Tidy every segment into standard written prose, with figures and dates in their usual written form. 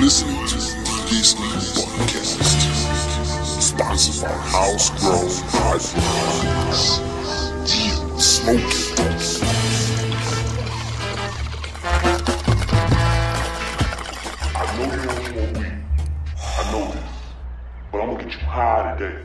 listening to this podcast, sponsored by House Girls Eye. Yeah, smoke it. I know you don't want weed. I know this, but I'm gonna get you high today.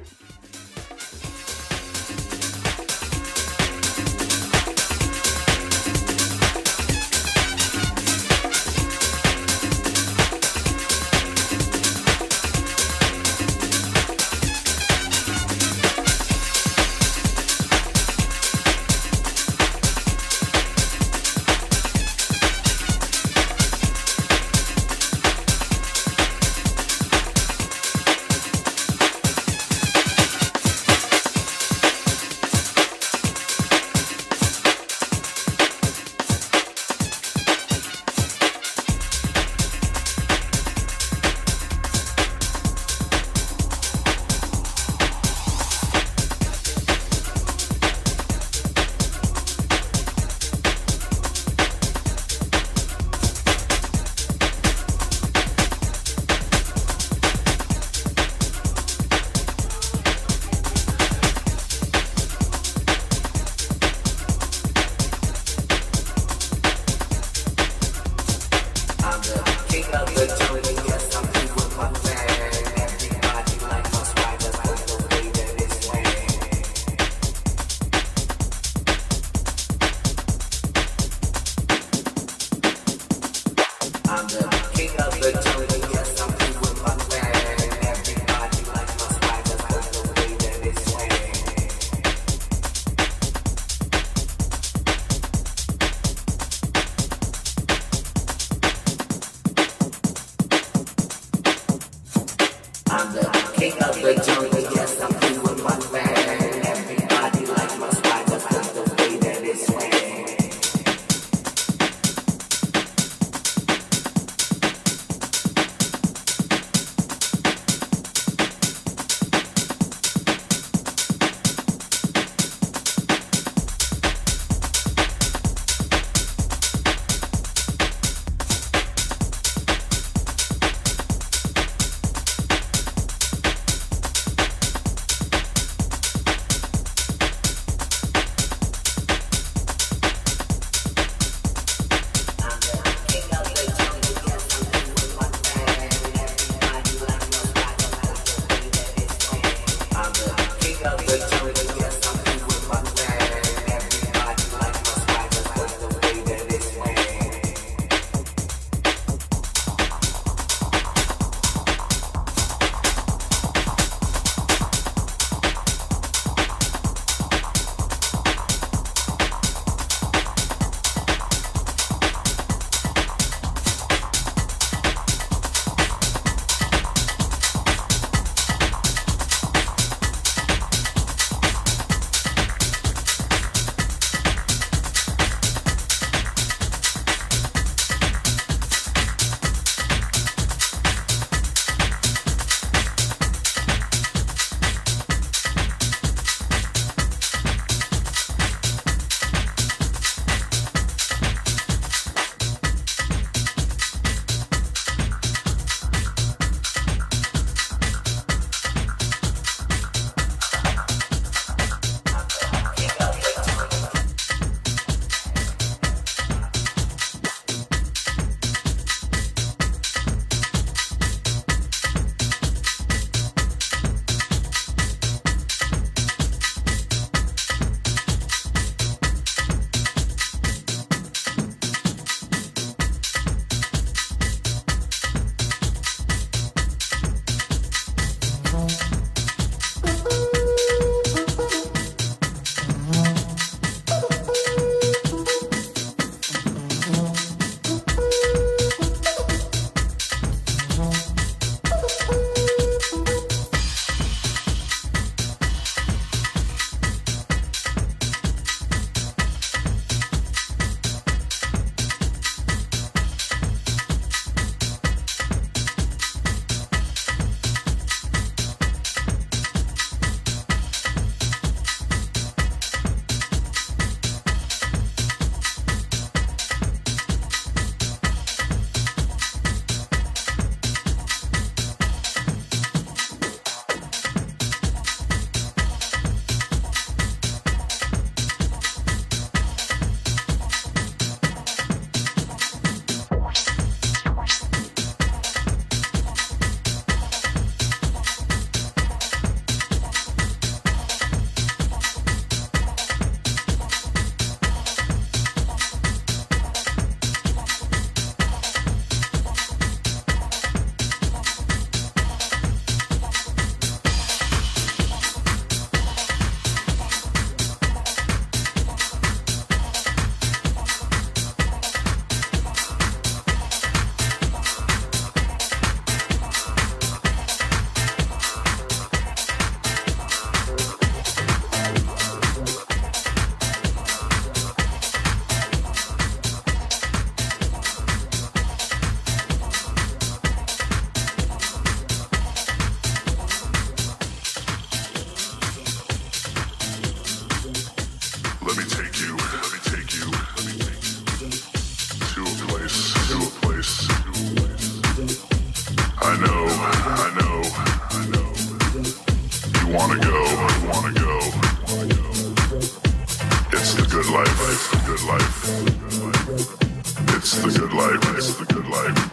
life. This is a good life.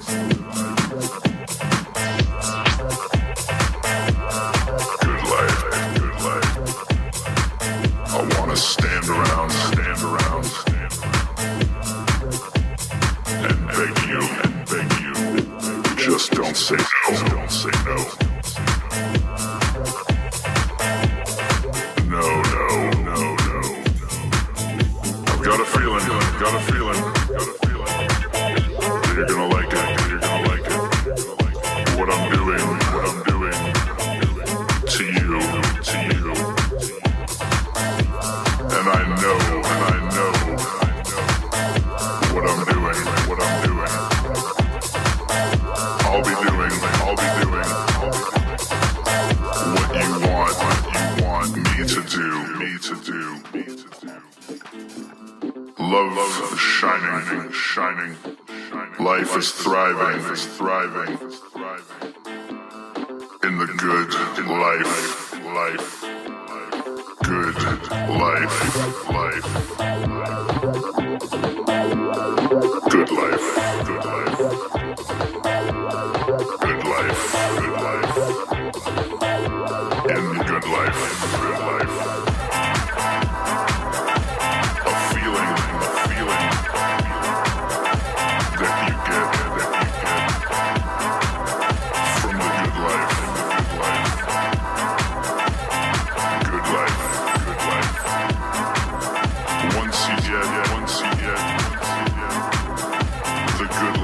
The good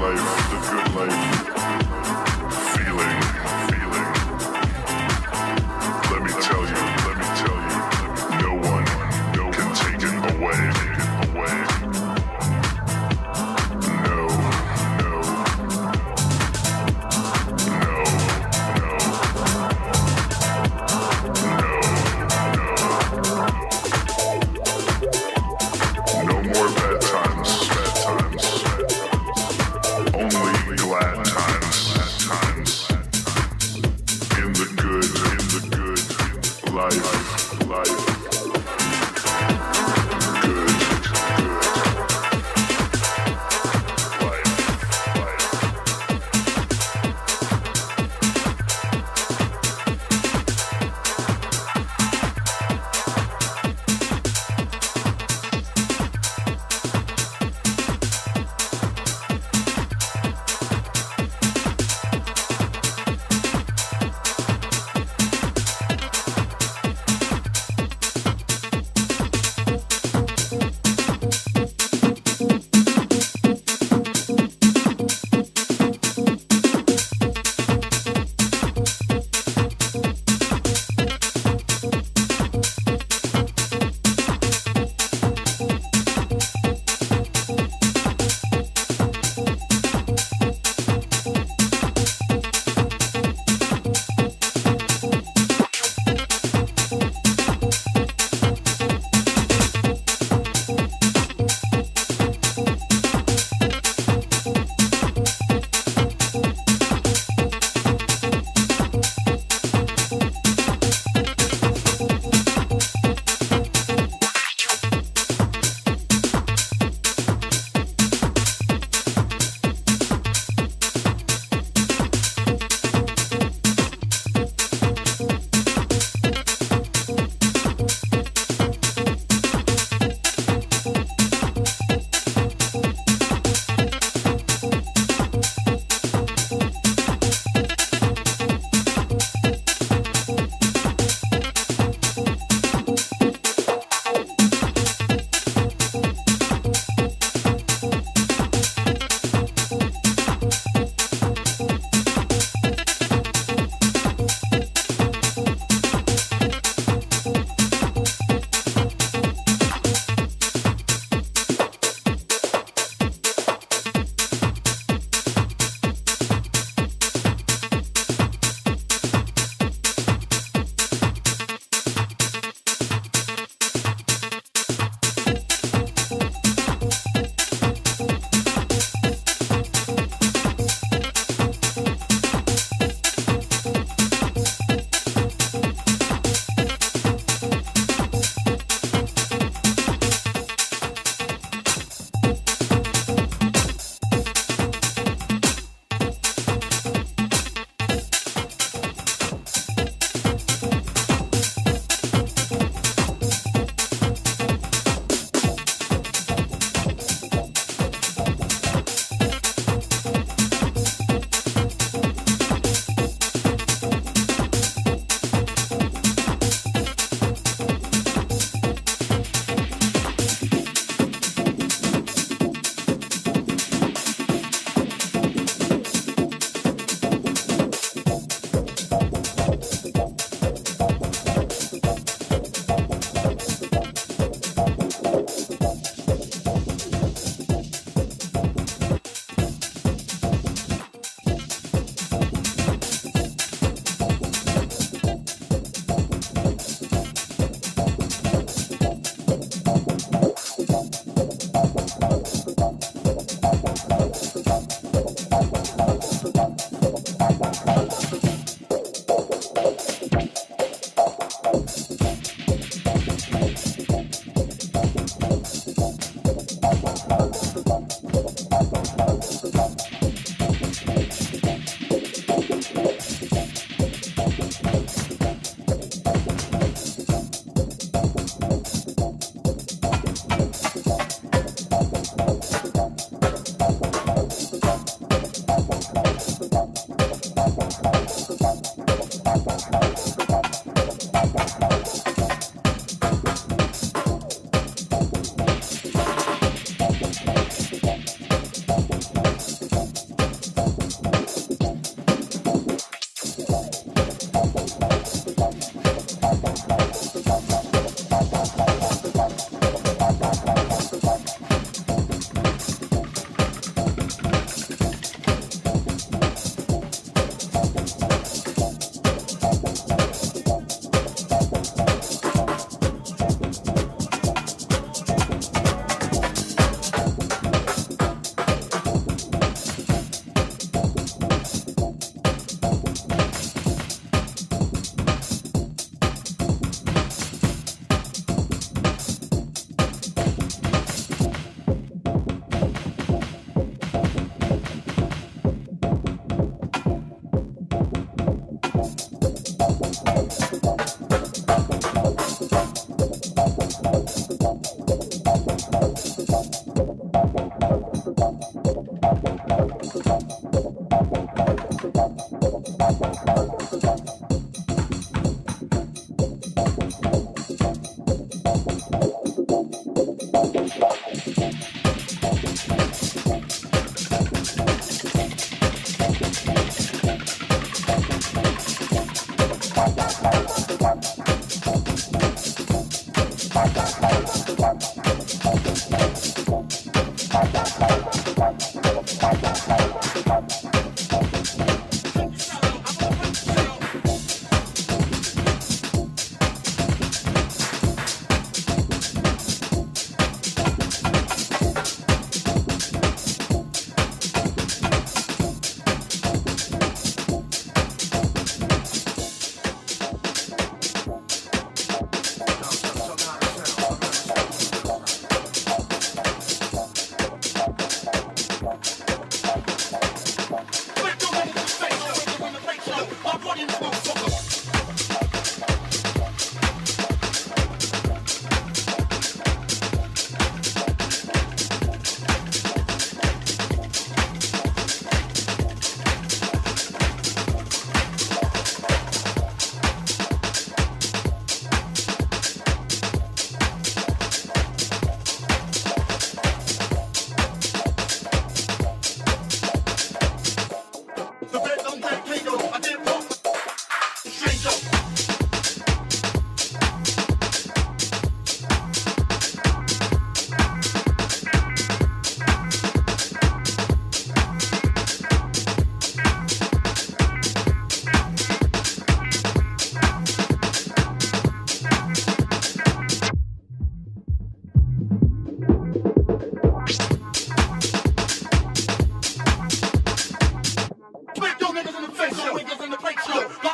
Show. My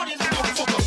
party is a motherfucker.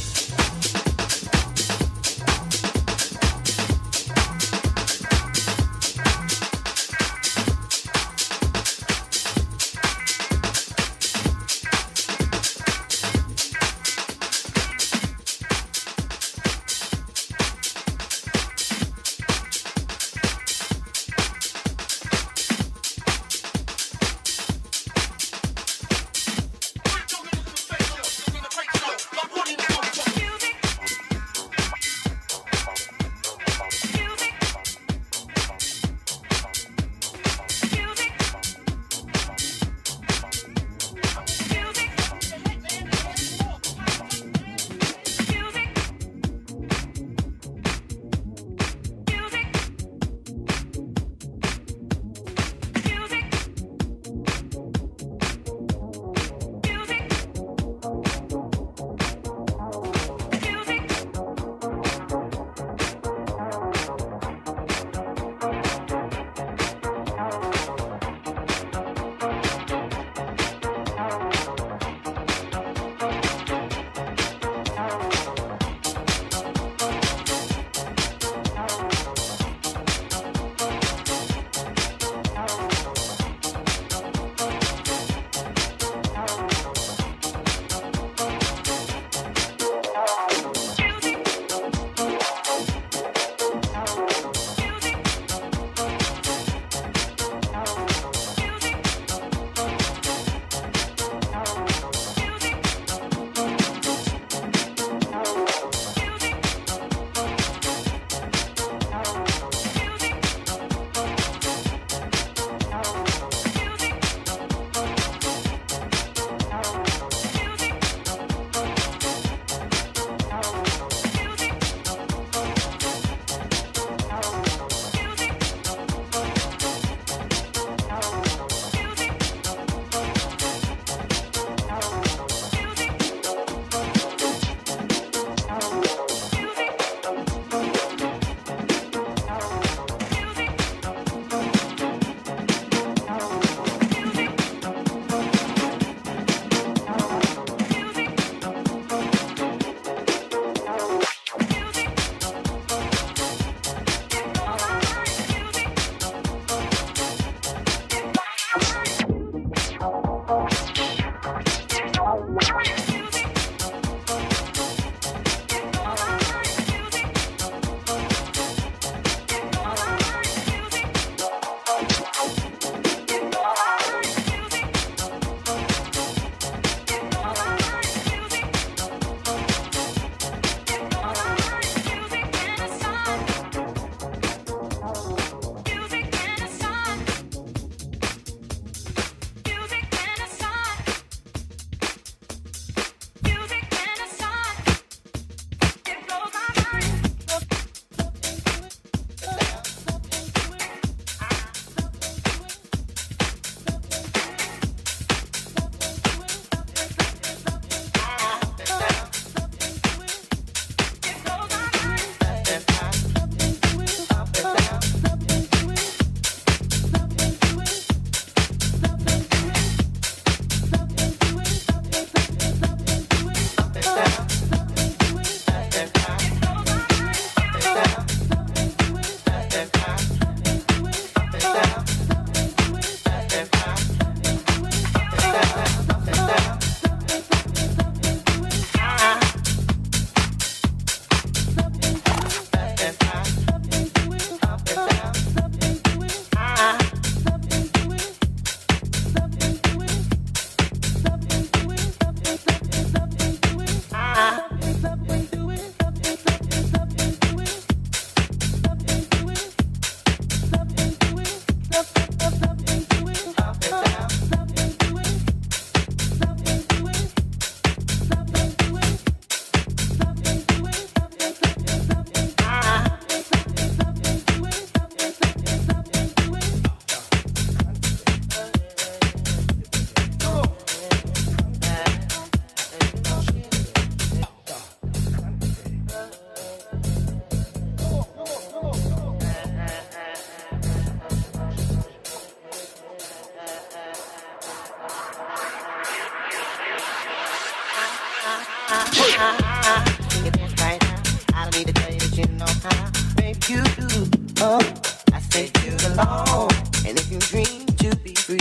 It was right now. I don't need to tell you that you know how to make you do. I stay you alone. And if you dream to be free,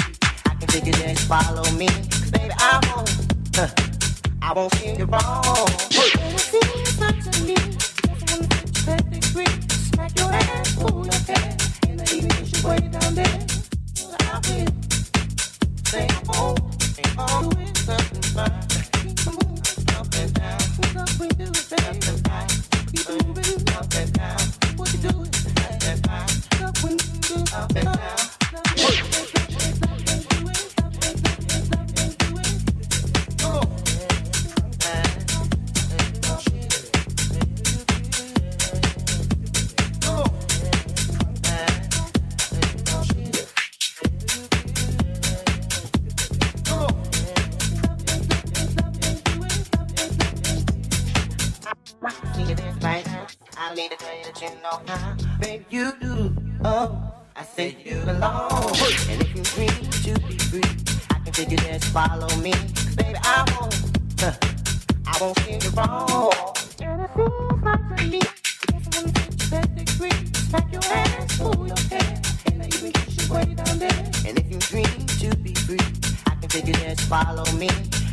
I can figure that you follow me. Cause baby, I won't feel you wrong. When I see it's up to me, I'm perfect degree. Smack your ass, pull your pants, and I even get your way down there. I'll be say I won't. Ain't always something fine. Keep moving up and down. What's up with you, baby? Something fine. Keep moving up and down. What you doing? Something fine. What's up when you do up and down? I need to tell you that you know how, baby, you do. Oh, I say you belong. And if you dream to be free, I can figure that you follow me. Cause baby, I won't feel you wrong. And I feel like to me. Yes, I wanna get you that degree. Smack your ass, pull your hair, and I even get you way down there. And if you dream to be free, I can figure that you follow me.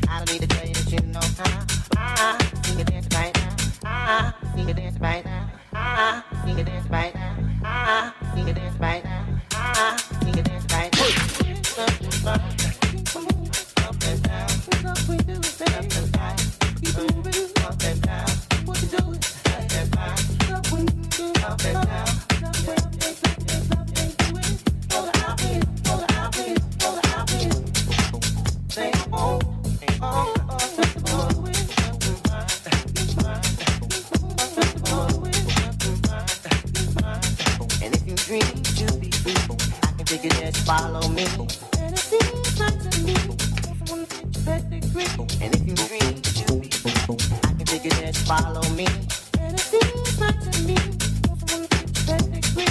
I don't need to tell you that you know how. I figure that right now. I sing it dance right now. I sing it dance right now. I sing it dance right now. I sing it dance right now. It's something fun. Up and down. What's up with you, baby? Something fine. Keep moving up and down. What you doing? Something fine. What's up when you do up and down? Hold it out here. Hold it out here. Hold it out here. Say oh, oh, oh. Dream to be free, I can figure that you follow me. And it seems like to me, I wanna get you that degree. And if you dream to be free, I can figure that you follow me. And it seems like to me, I wanna get you that degree.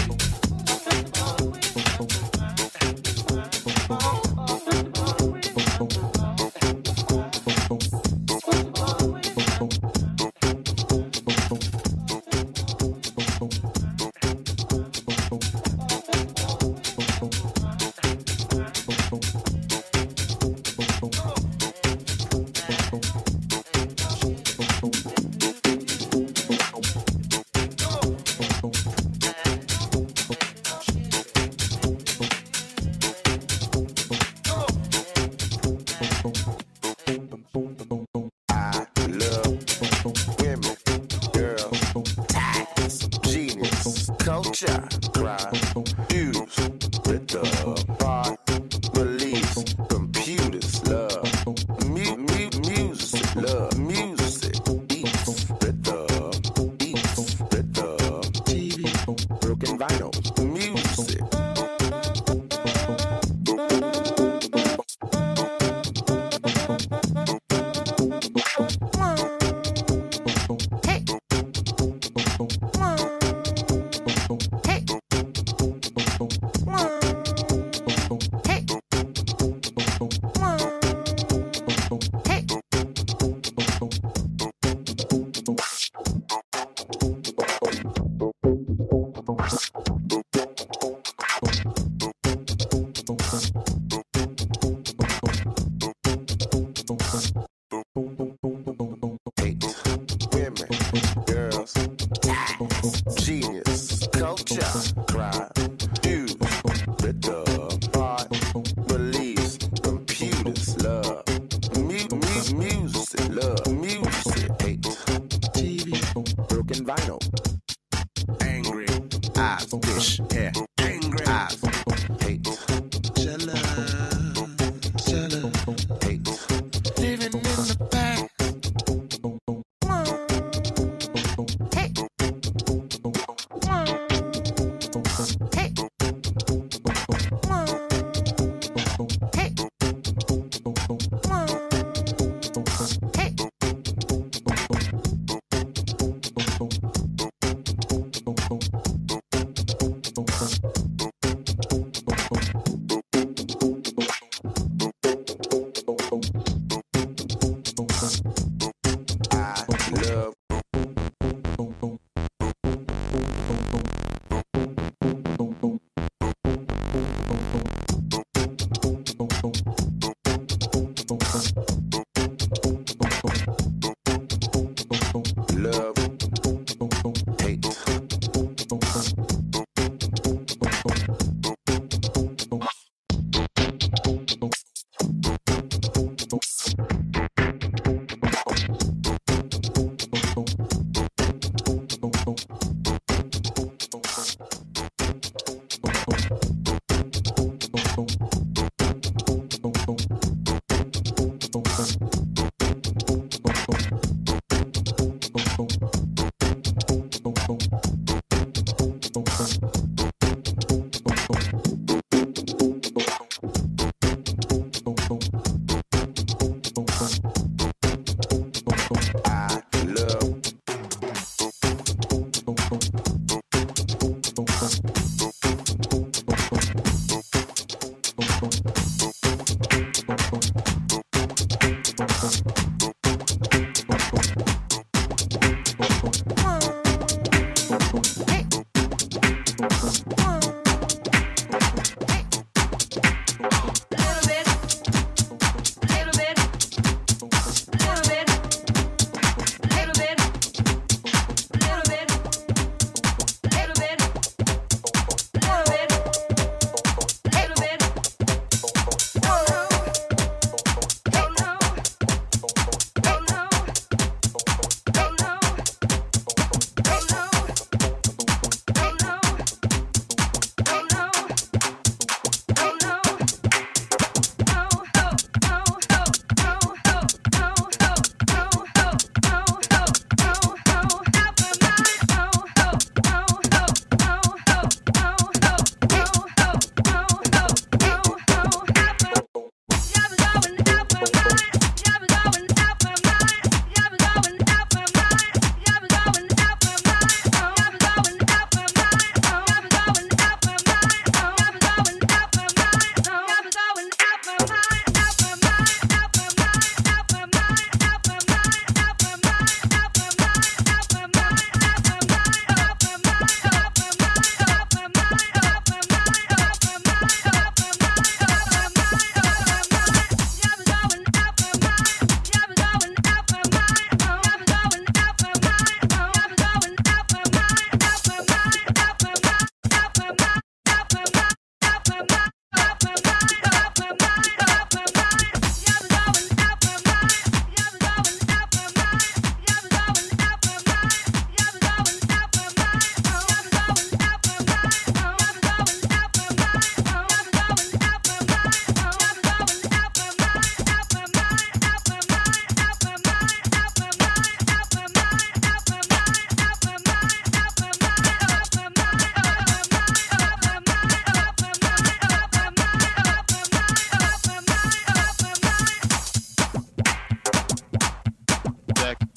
Living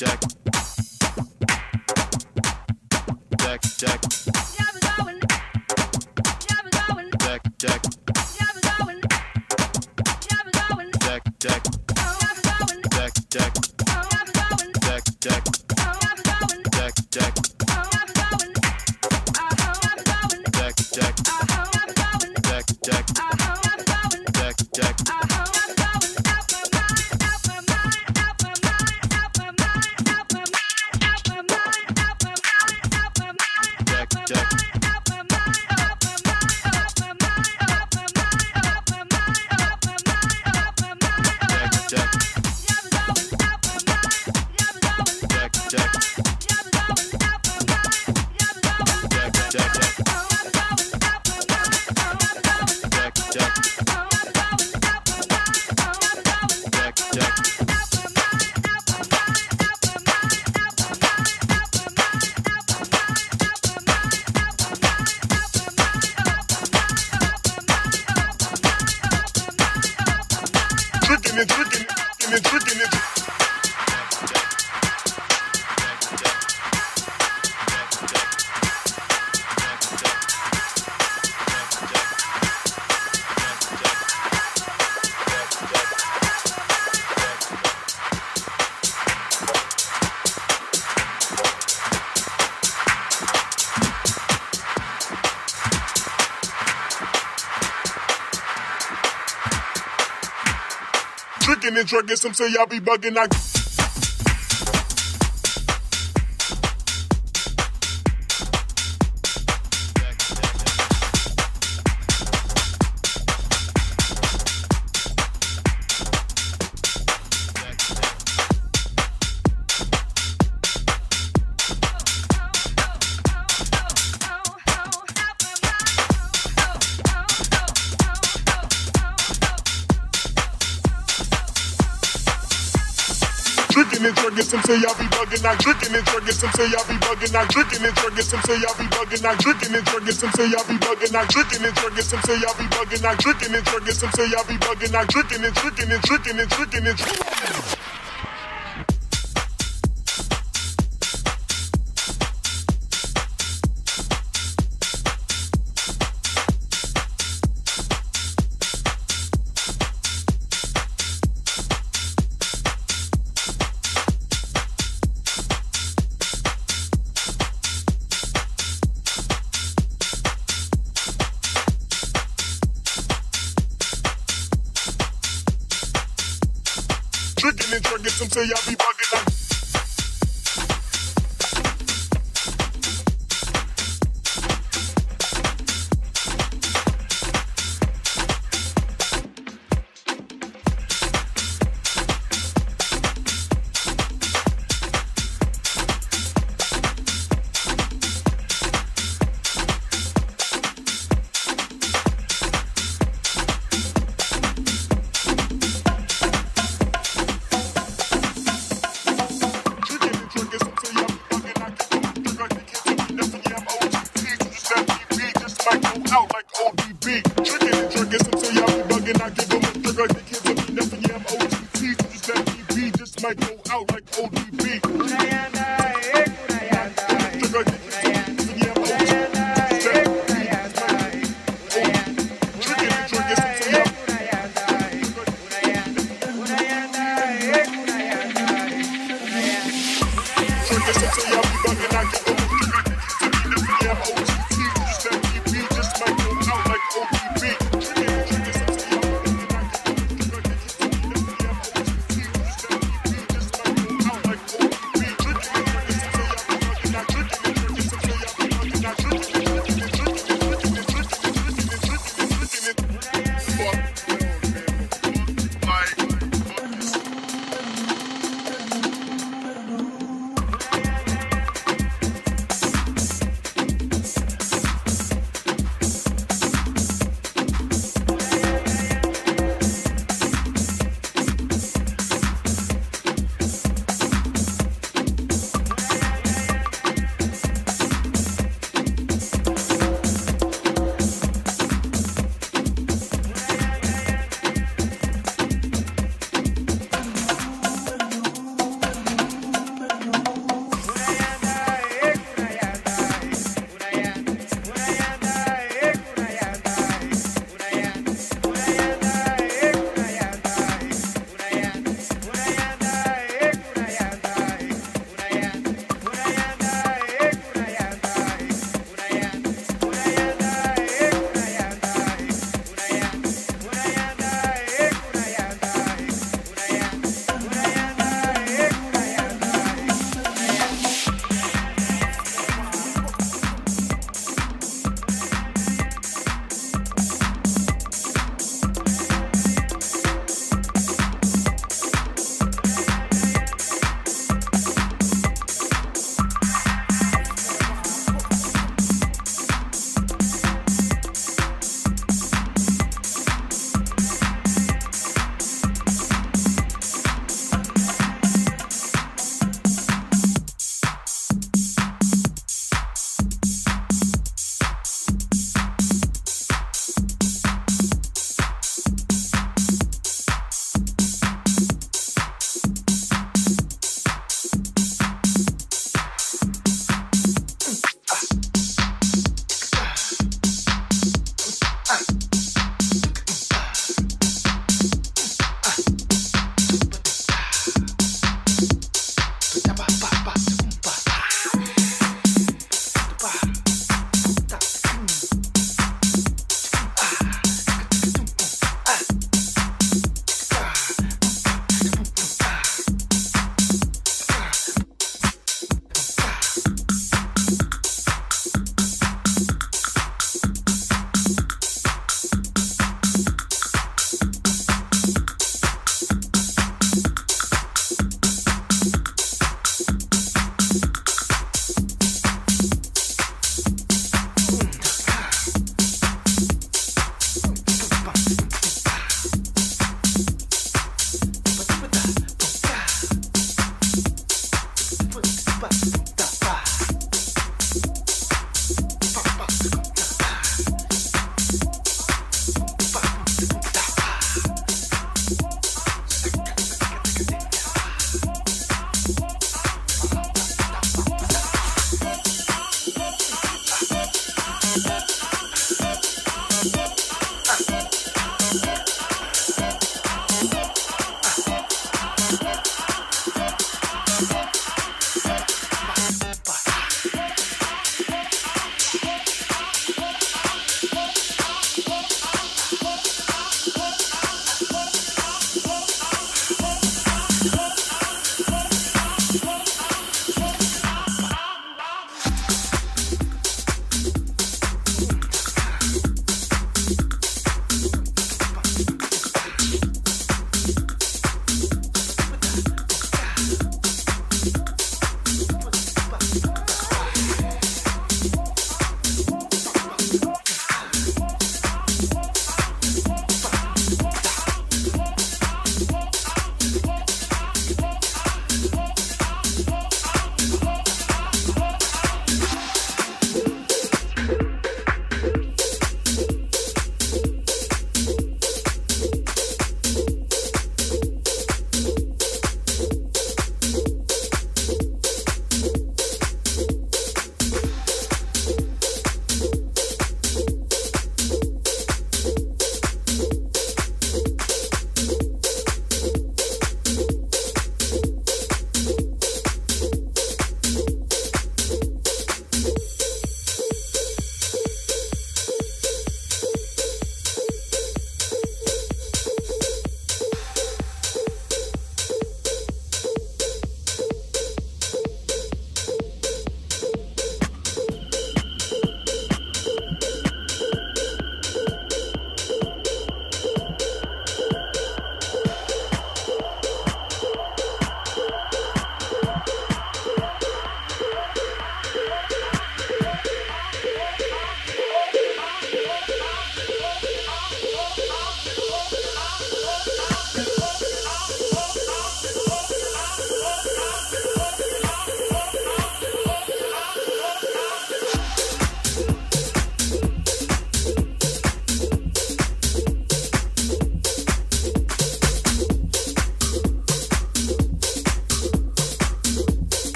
And truck get some, so y'all be bugging. I drinking it. So y'all be bugging like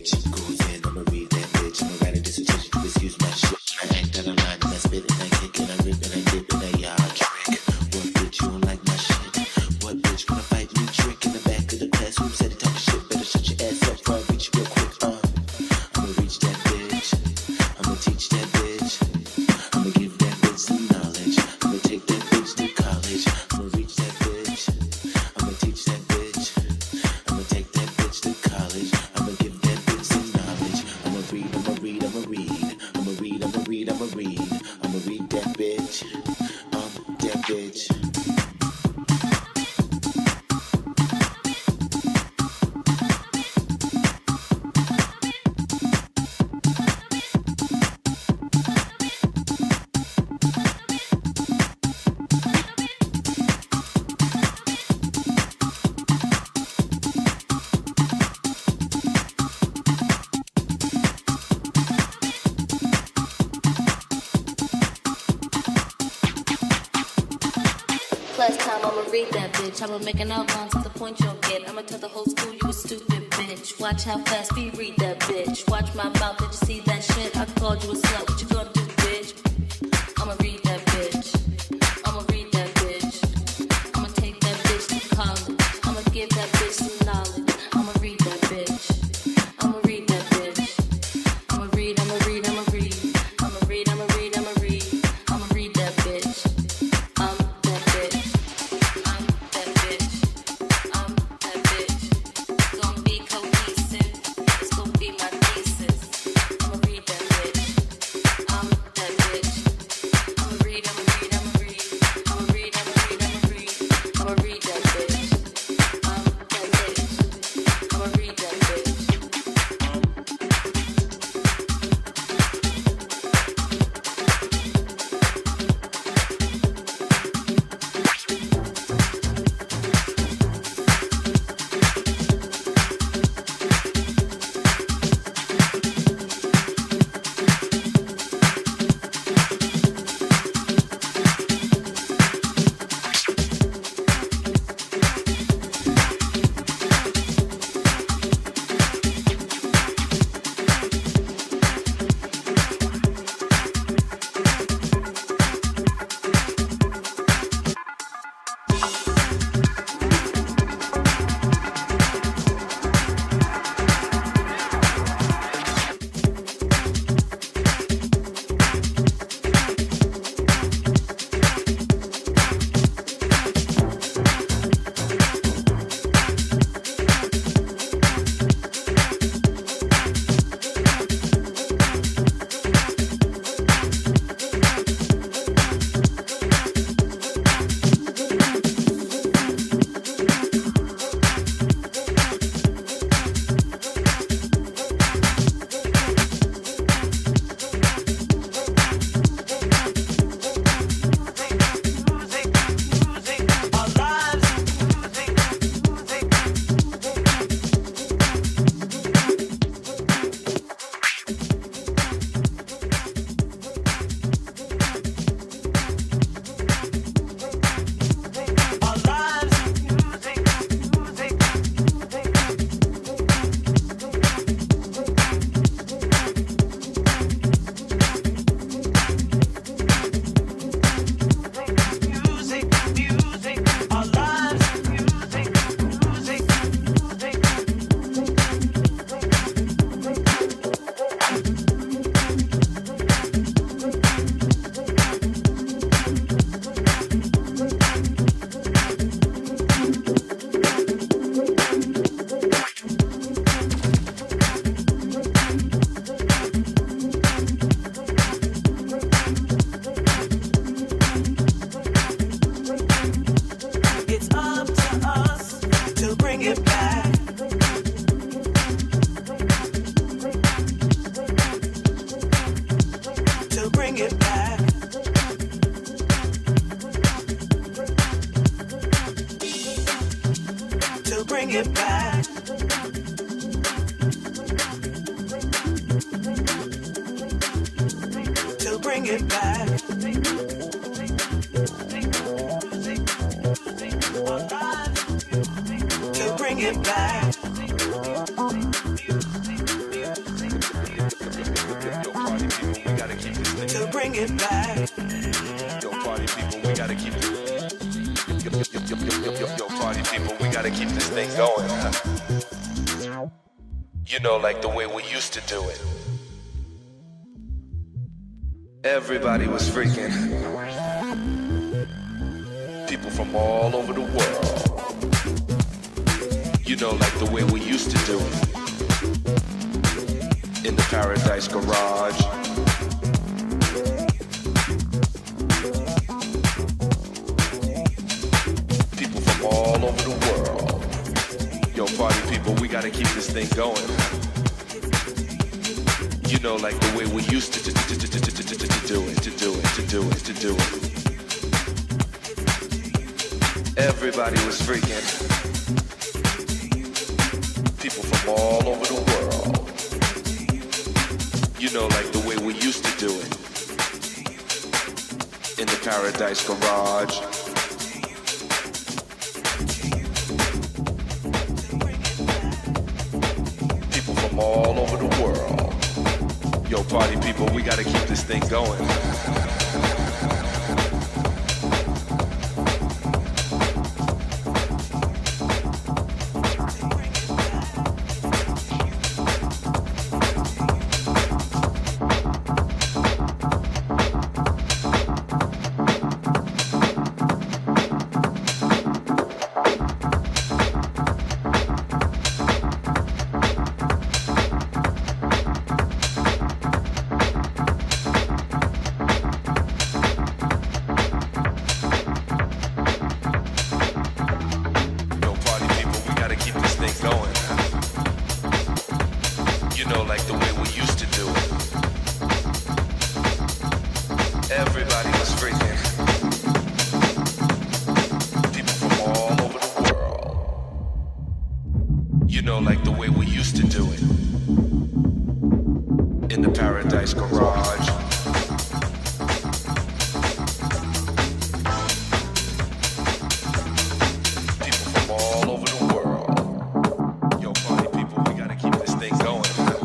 bitch. Goes in, I'ma read that bitch. No matter this attention to excuse my shit. I ain't that I'm lying, I spit and I kick and I rip and I dip and I y'all trick. What bitch, you don't like my shit? What bitch wanna fight me? Trick in the back of the classroom, said it talk shit. Better shut your ass up before I reach real quick. I'ma reach that bitch. I'ma teach that bitch. I'ma give that bitch some knowledge. I'ma take that bitch to college. I'ma reach that bitch. I'ma teach that bitch. I'ma take that bitch to college. I'ma give that bitch some knowledge. I'ma read, I'ma read, I'ma read. I'ma read, I'ma read, I'ma read. I'ma read that bitch. That bitch. I'ma make an outline to the point you'll get. I'ma tell the whole school you a stupid bitch. Watch how fast we read that bitch. Watch my mouth, did you see that shit? I called you a slut, what you gonna do, bitch? I'ma read that bitch. I'ma read that bitch. I'ma take that bitch to college. I'ma give that bitch some knowledge. I'ma read that bitch. I'ma read that bitch. I'ma read, I'ma read, I'ma read. I'ma read, I'ma read, I'ma read. I'ma read that bitch. To bring it back. bring it back. Yo, party people, we gotta keep it. Yo, party people, we gotta keep this thing going, huh? You know, like the way we used to do it. Everybody was freaking. People from all over the world. You know, like the way we used to do it. In the Paradise Garage. People from all over the world. Yo, party people, we gotta keep this thing going. You know, like the way we used to do it. Everybody was freaking. People from all over the world. You know, like the way we used to do it. In the Paradise Garage. People from all over the world. Yo, party people, we gotta keep this thing going. You know, like the way we used to do it. Everybody was freaking. People from all over the world. You know, like the way we used to do it. In the Paradise Garage. People from all over the world. Yo, party people, we gotta keep this thing going. Wait.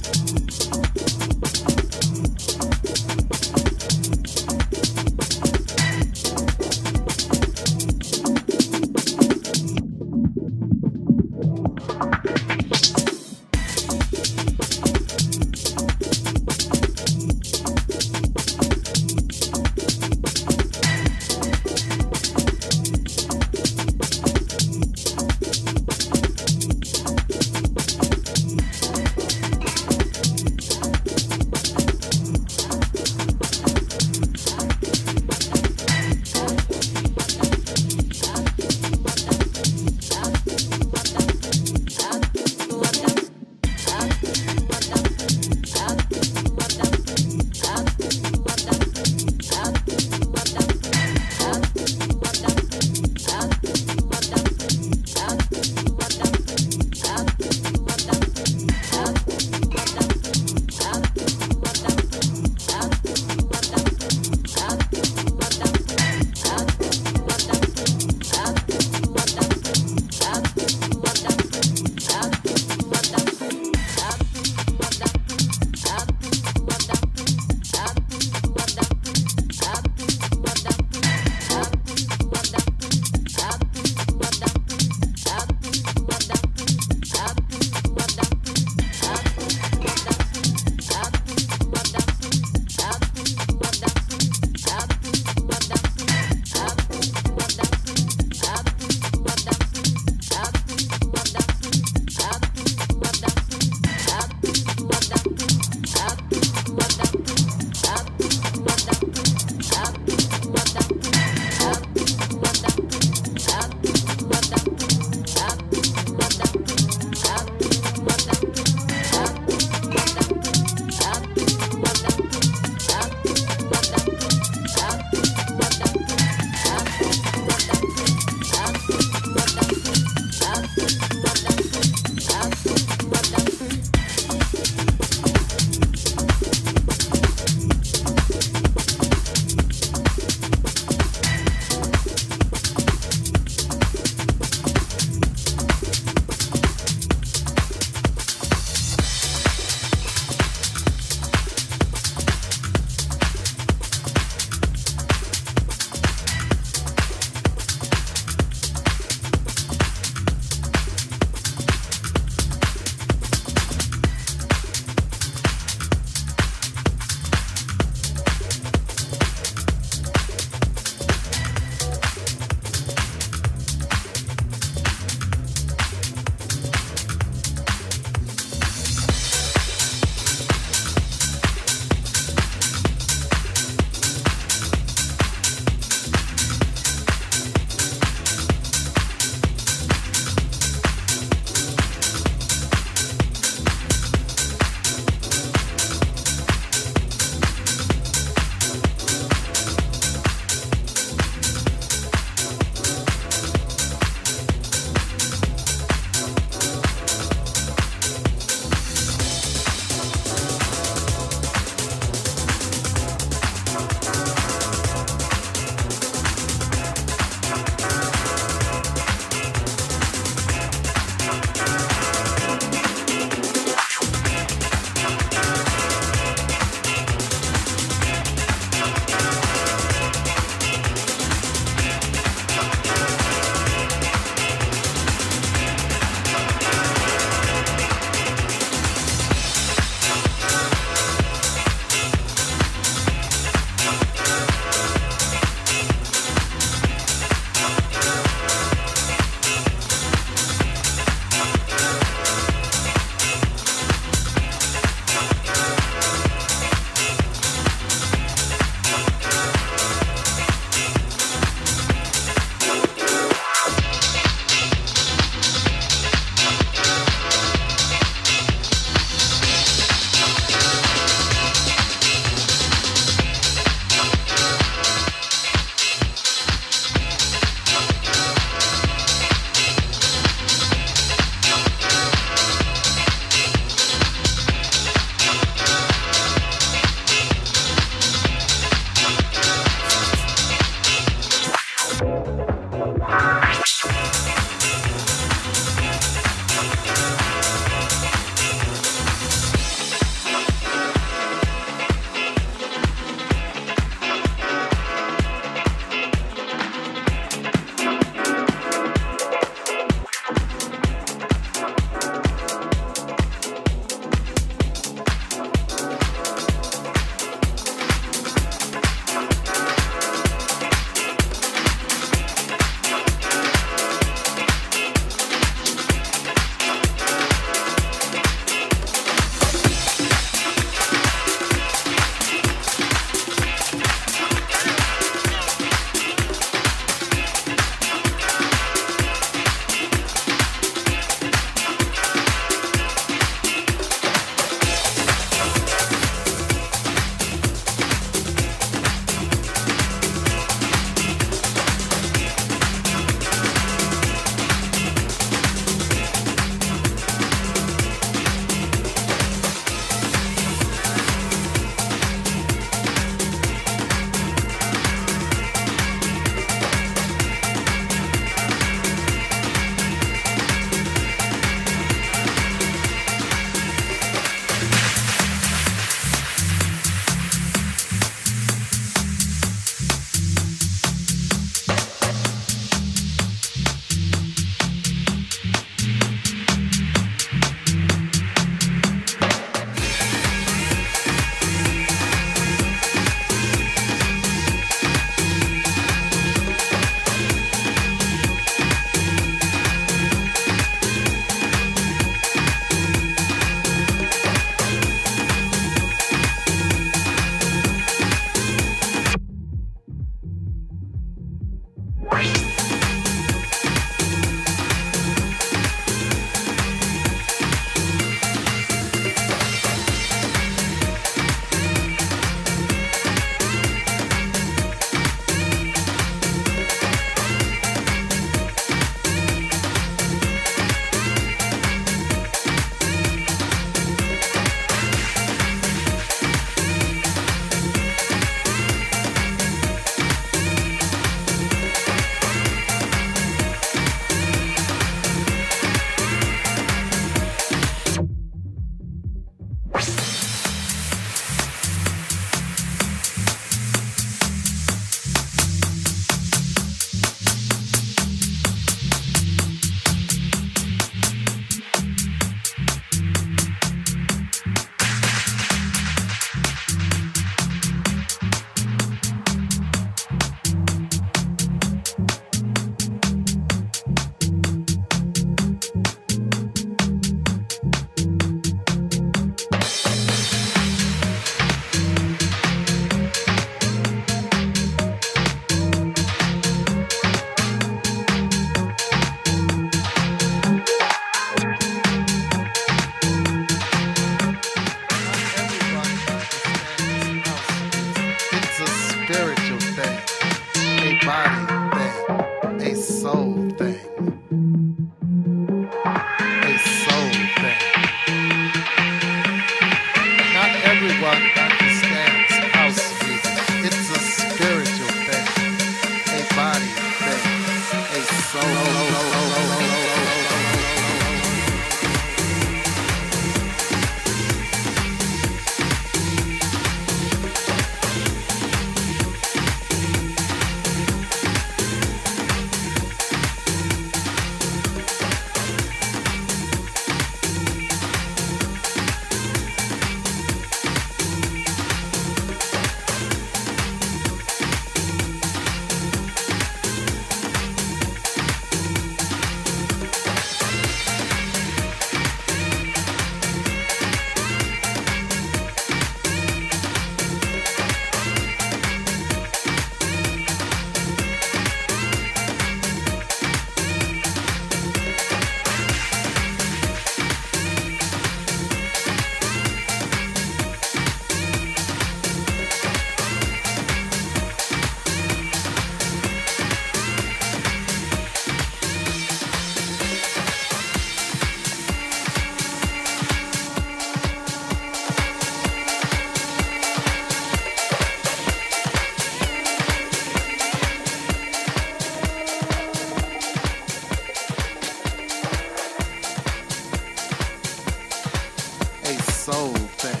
soul thing.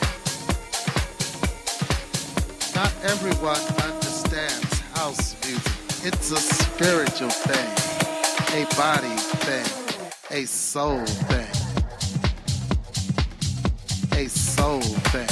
Not everyone understands house music. It's a spiritual thing, a body thing, a soul thing, a soul thing.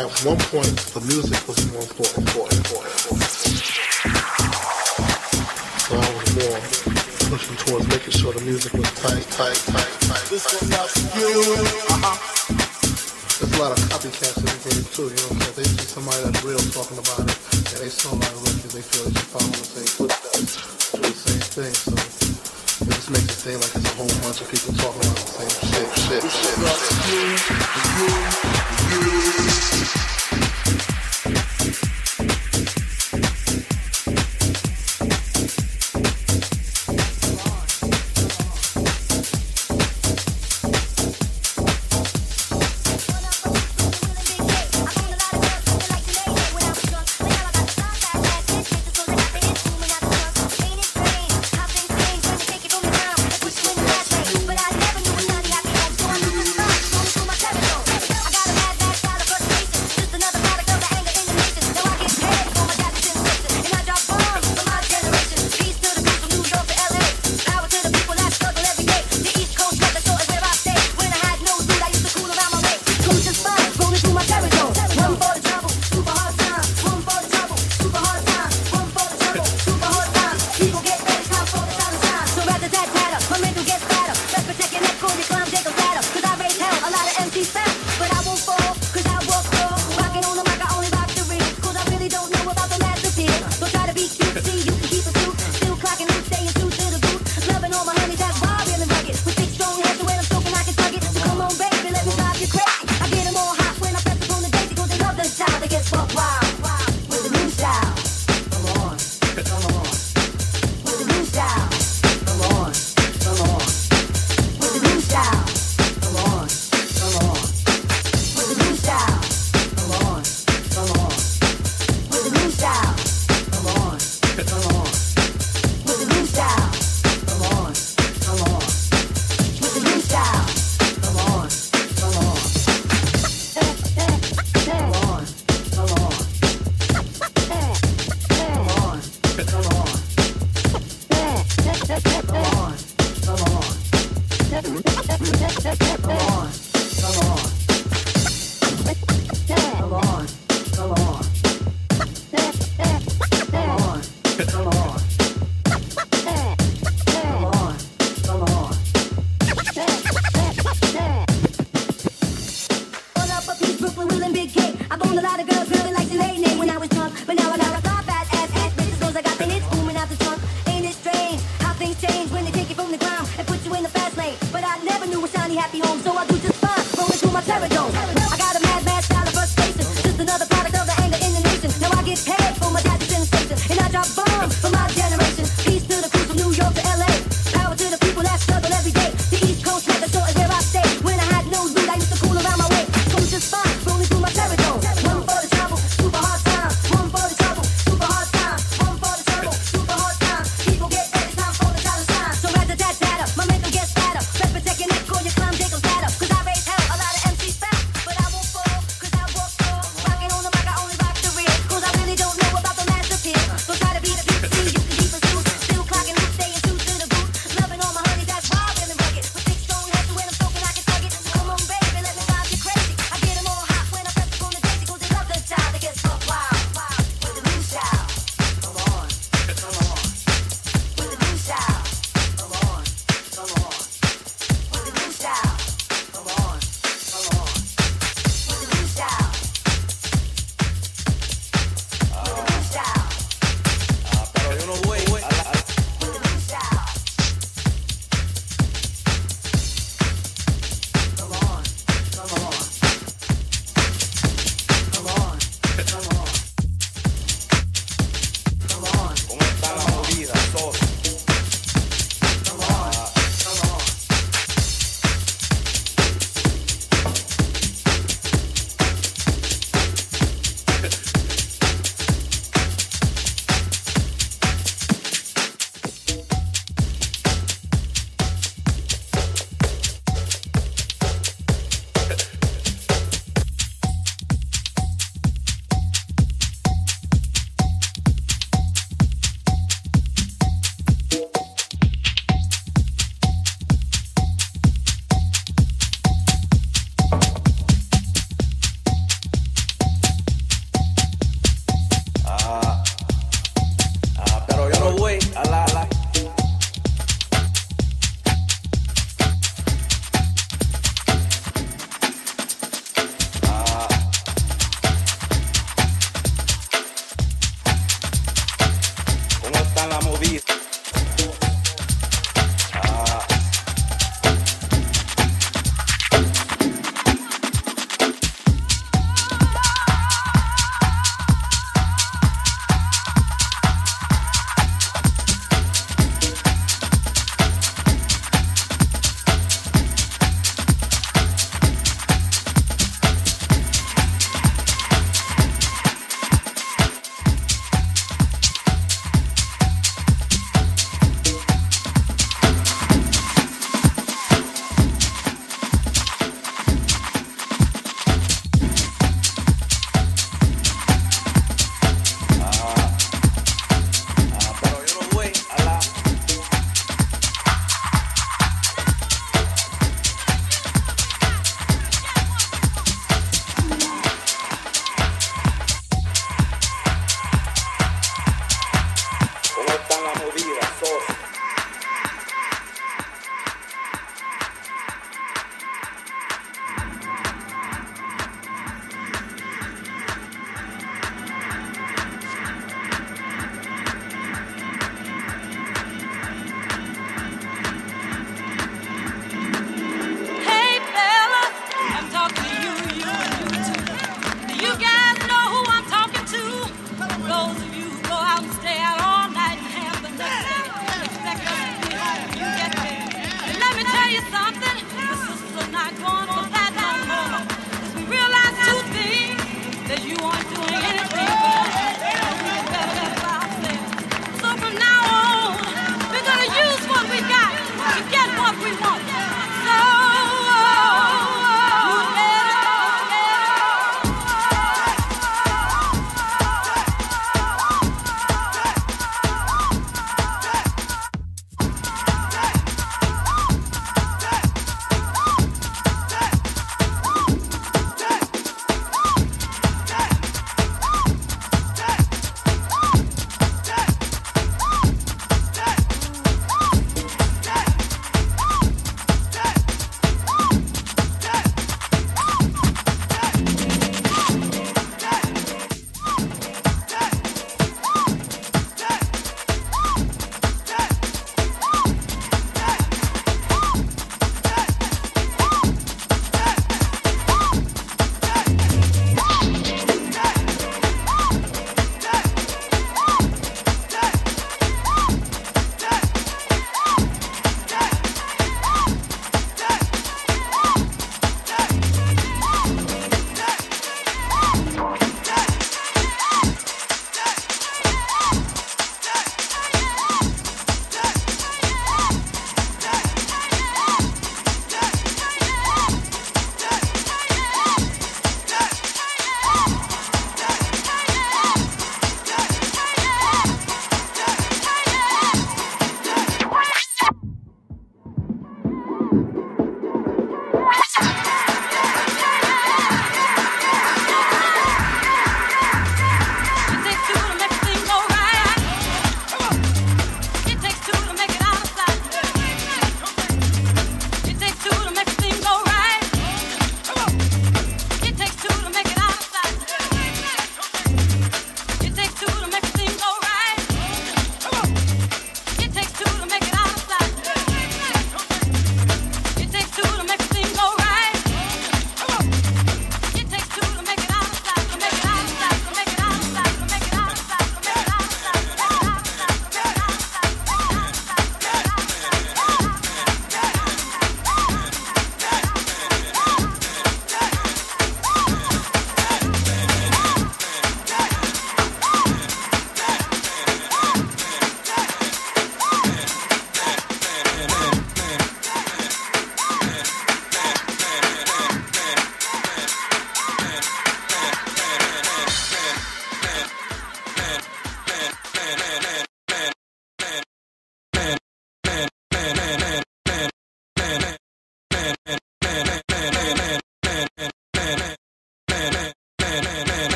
At one point, the music was more important. So I was more pushing towards making sure the music was tight. There's a lot of copycats in the game too, you know what I'm saying? They see somebody that's real talking about it, and they saw my records, they feel that you're following the same footsteps, do the same thing, so it just makes it seem like there's a whole bunch of people talking about the same shit.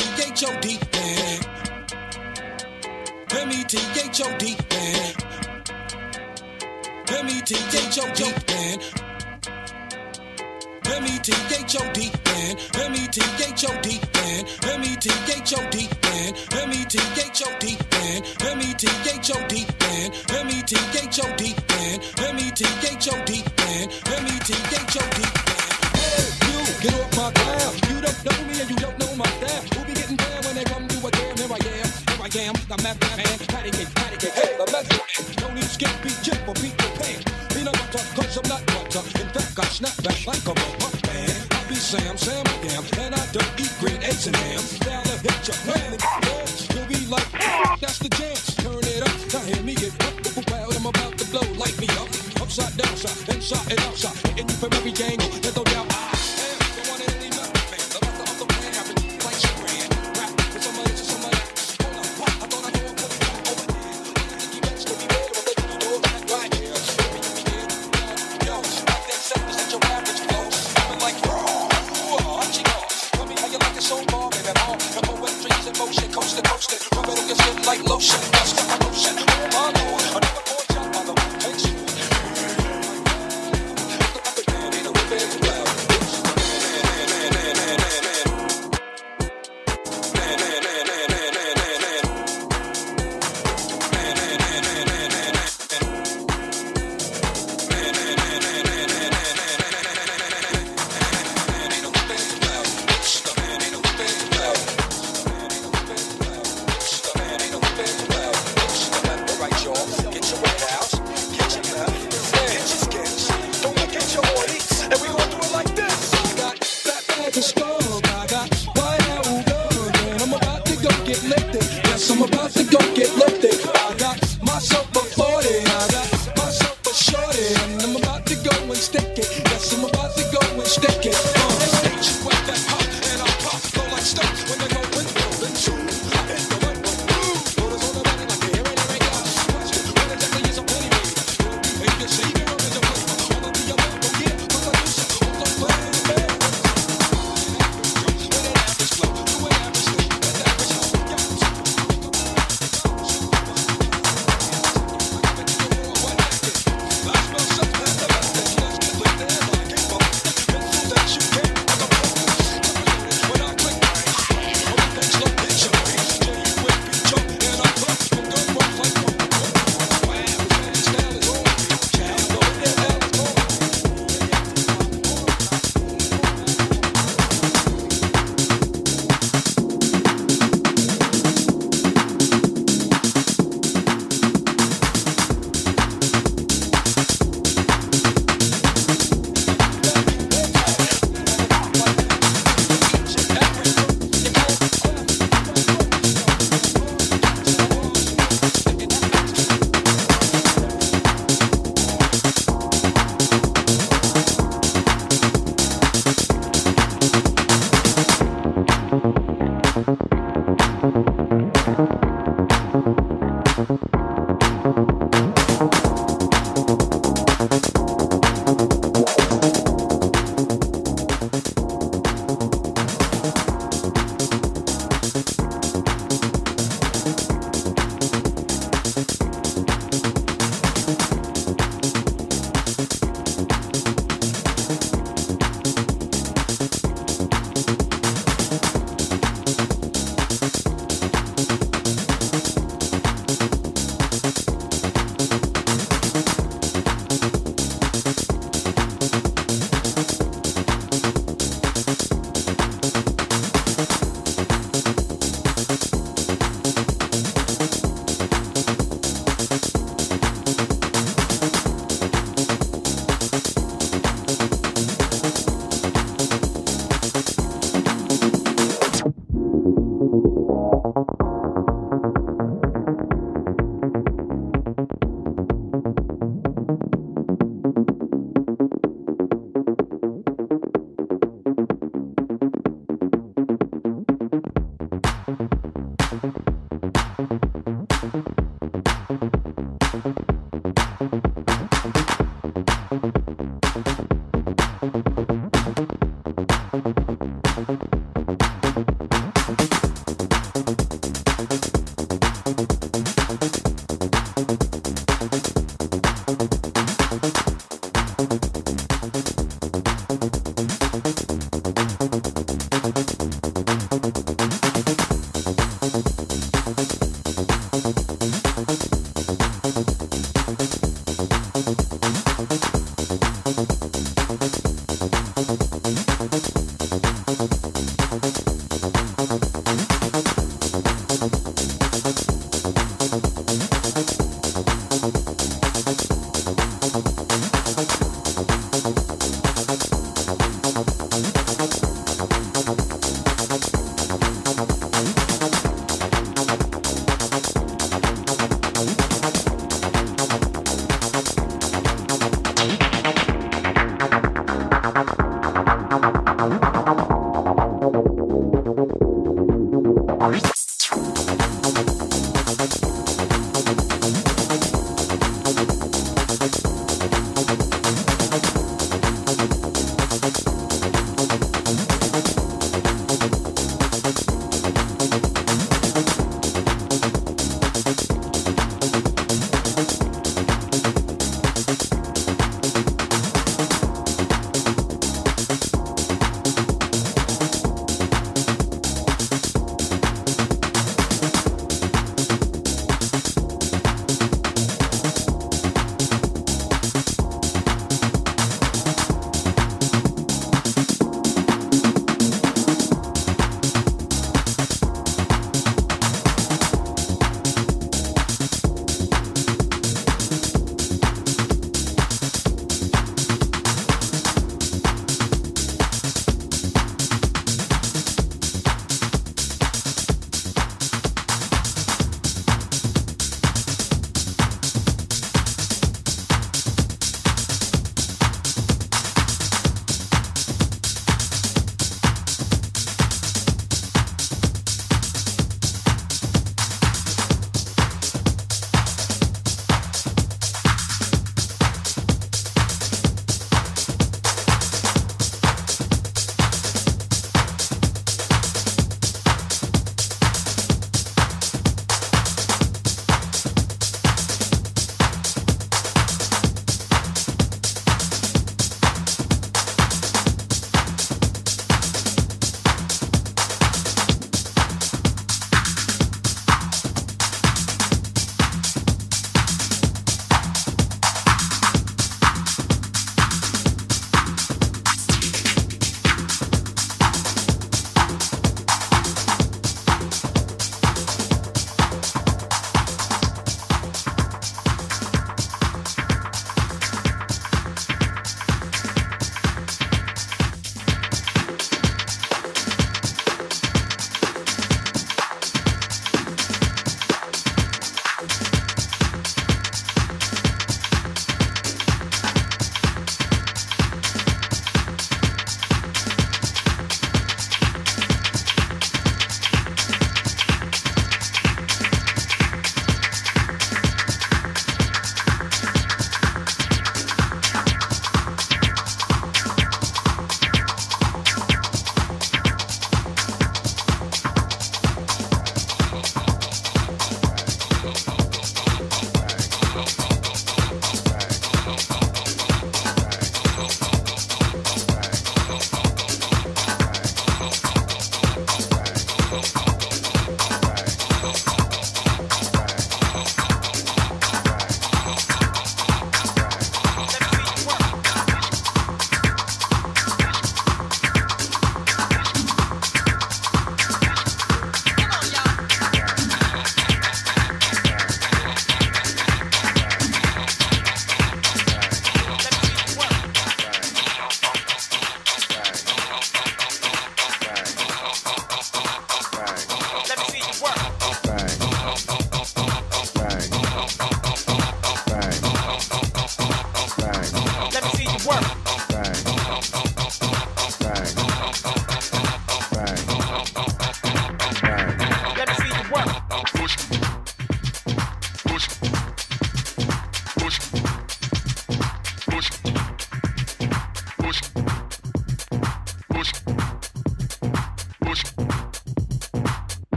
M-E-T-H-O-D, yeah. M-E-T-H-O-D, yeah. M-E-T-H-O-D, yeah. M-E-T-H-O-D, yeah. M-E-T-H-O-D, yeah. M-E-T-H-O-D, yeah. M-E-T-H-O-D, yeah. M-E-T-H-O-D, yeah. M-E-T-H-O-D, yeah. M-E-T-H-O-D, yeah. M-E-T-H-O-D, yeah. Get off my ground. You don't know me and you don't know my style. Who be getting down when they come to a damn? Here I am, the mad man. Patty cake, hey, the mad man. Don't need skip, be chip or beat the pain. You know what I'm cause I'm not what up. In fact, I snap back like a pop man. I be Sam damn. And I don't eat green eggs and ham. Now the hit your man. You'll be like, that's the chance. Turn it up, now hear me get up. The wild, I'm about to blow, light me up. Upside, downside, inside and outside. Hitting you from every angle, there's no doubt.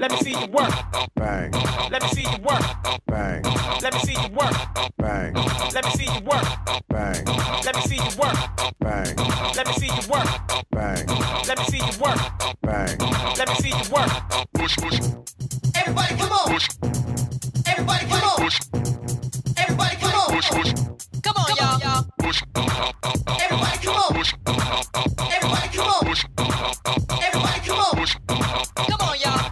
Let me see you work. Bang. Let me see you work. Bang. Let me see you work. Bang. Let me see you work. Bang. Let me see you work. Bang. Let me see you work. Bang. Let me see you work. Bang. Let me see you work. Push, push. Everybody come on. Push. Everybody come on. Push. Everybody come on. Push, push. Come on, y'all. Push. Everybody come on. Push. Everybody come on. Push. Everybody come on. Push. Come on, y'all.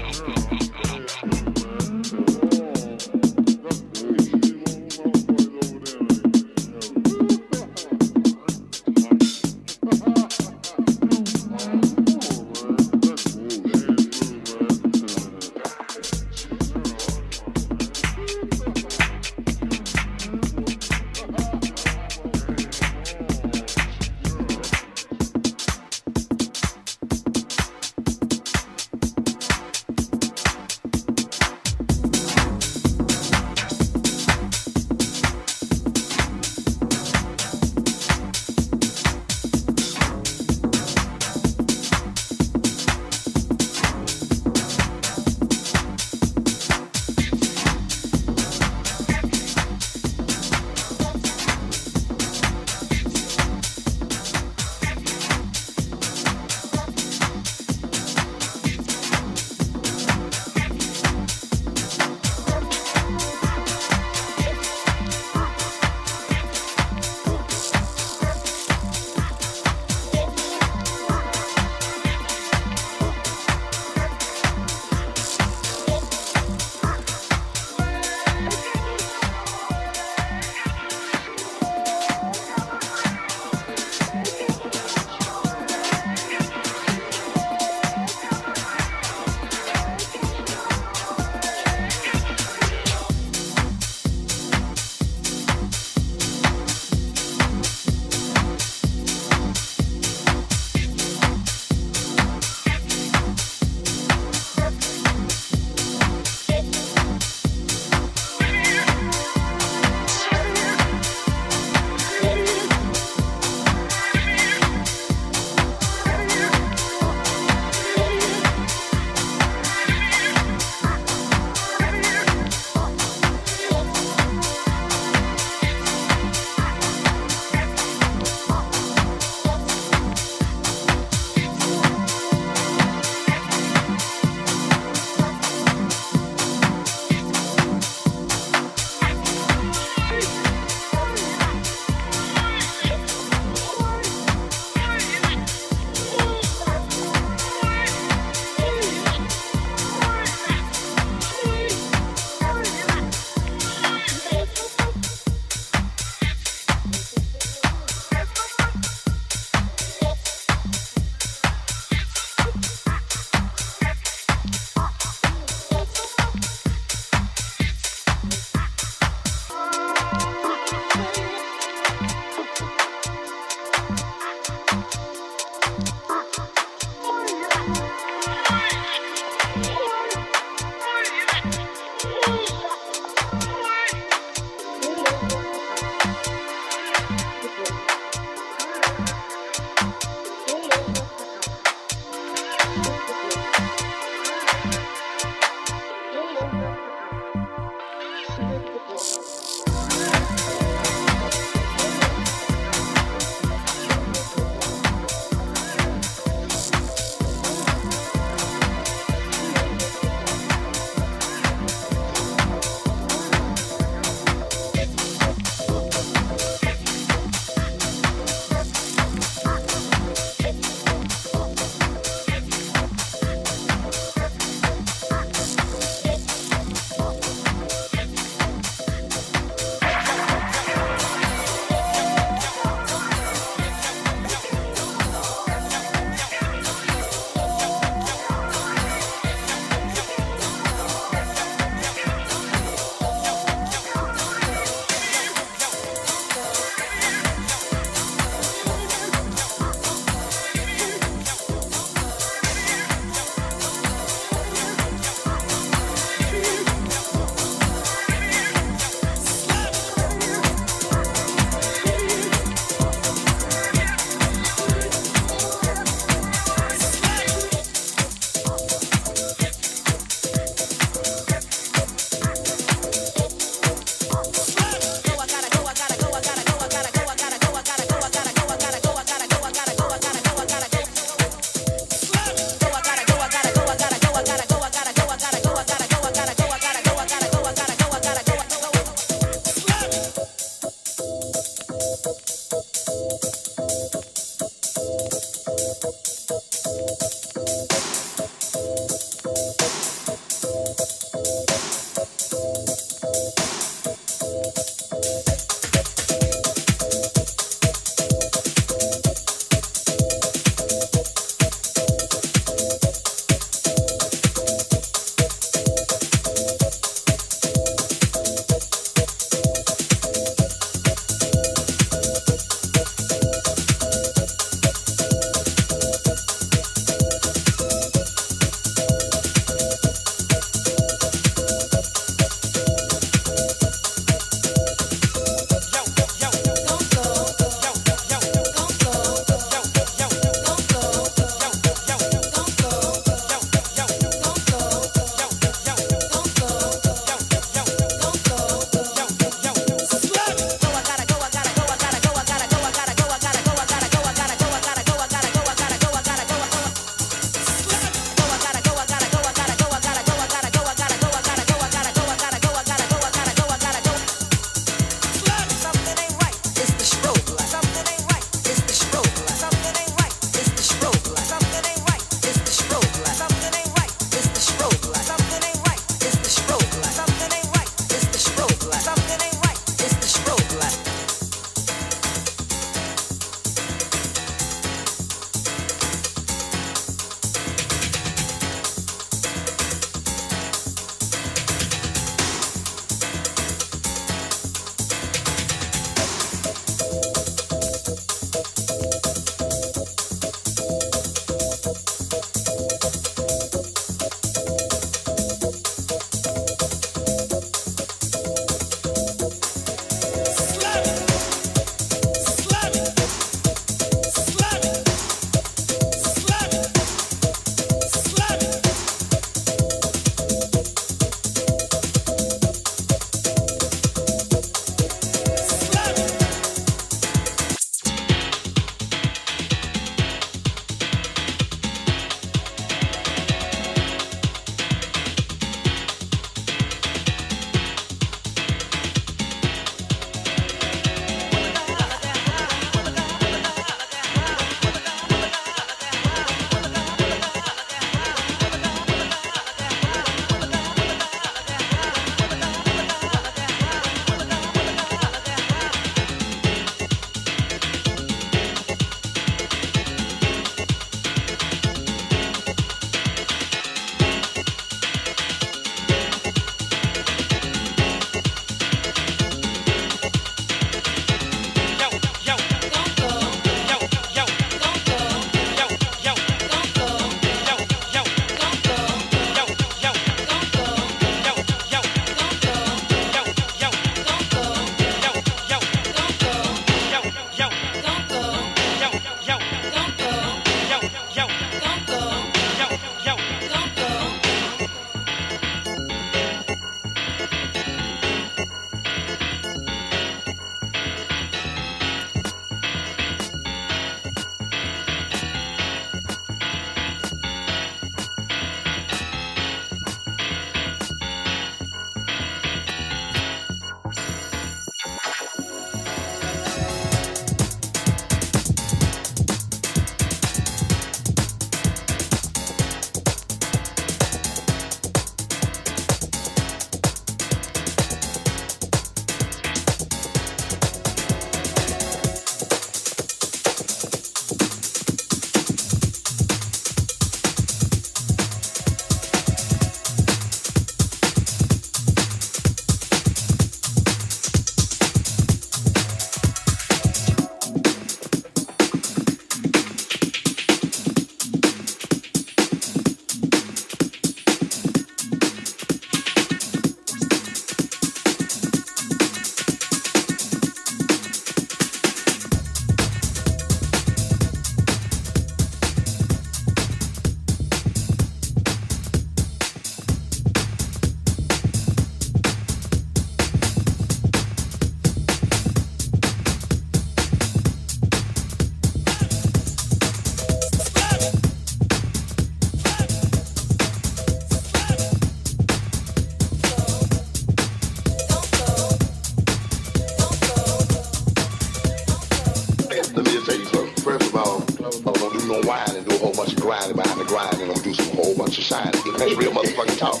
whole bunch of grinding behind the grind, and I'm gonna do some whole bunch of shining. That's real motherfucking talk.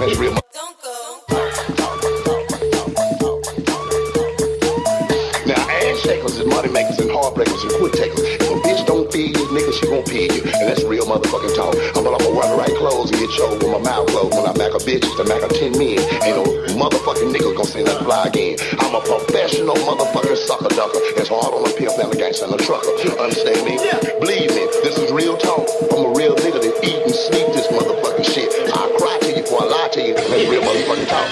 That's real. Don't go. Now, ass shakers and money makers and heartbreakers and quick takers. If a bitch don't feed you, nigga, she won't feed you. And that's real motherfucking talk. I'm gonna wear the right clothes and get showed with my mouth closed. When I back a bitch, it's a back of 10 men. Ain't no motherfucking nigga gonna say nothing fly again. I'm a professional motherfucking sucker ducker. It's hard on a pimp and a gangster and a trucker. Understand me? Yeah. Believe me, this is real talk. I'm a real nigga that eat and sleep this motherfucking shit. I cry to you before I lie to you. That's real motherfucking talk.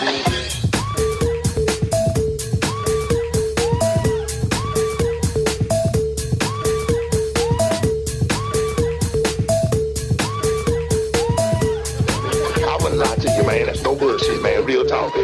Man, that's no bullshit, man. Real talk.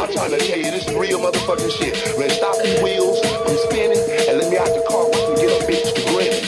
I'm trying to tell you, this is real motherfucking shit. Man, stop these wheels from spinning and let me out the car once we get a bitch to grinning.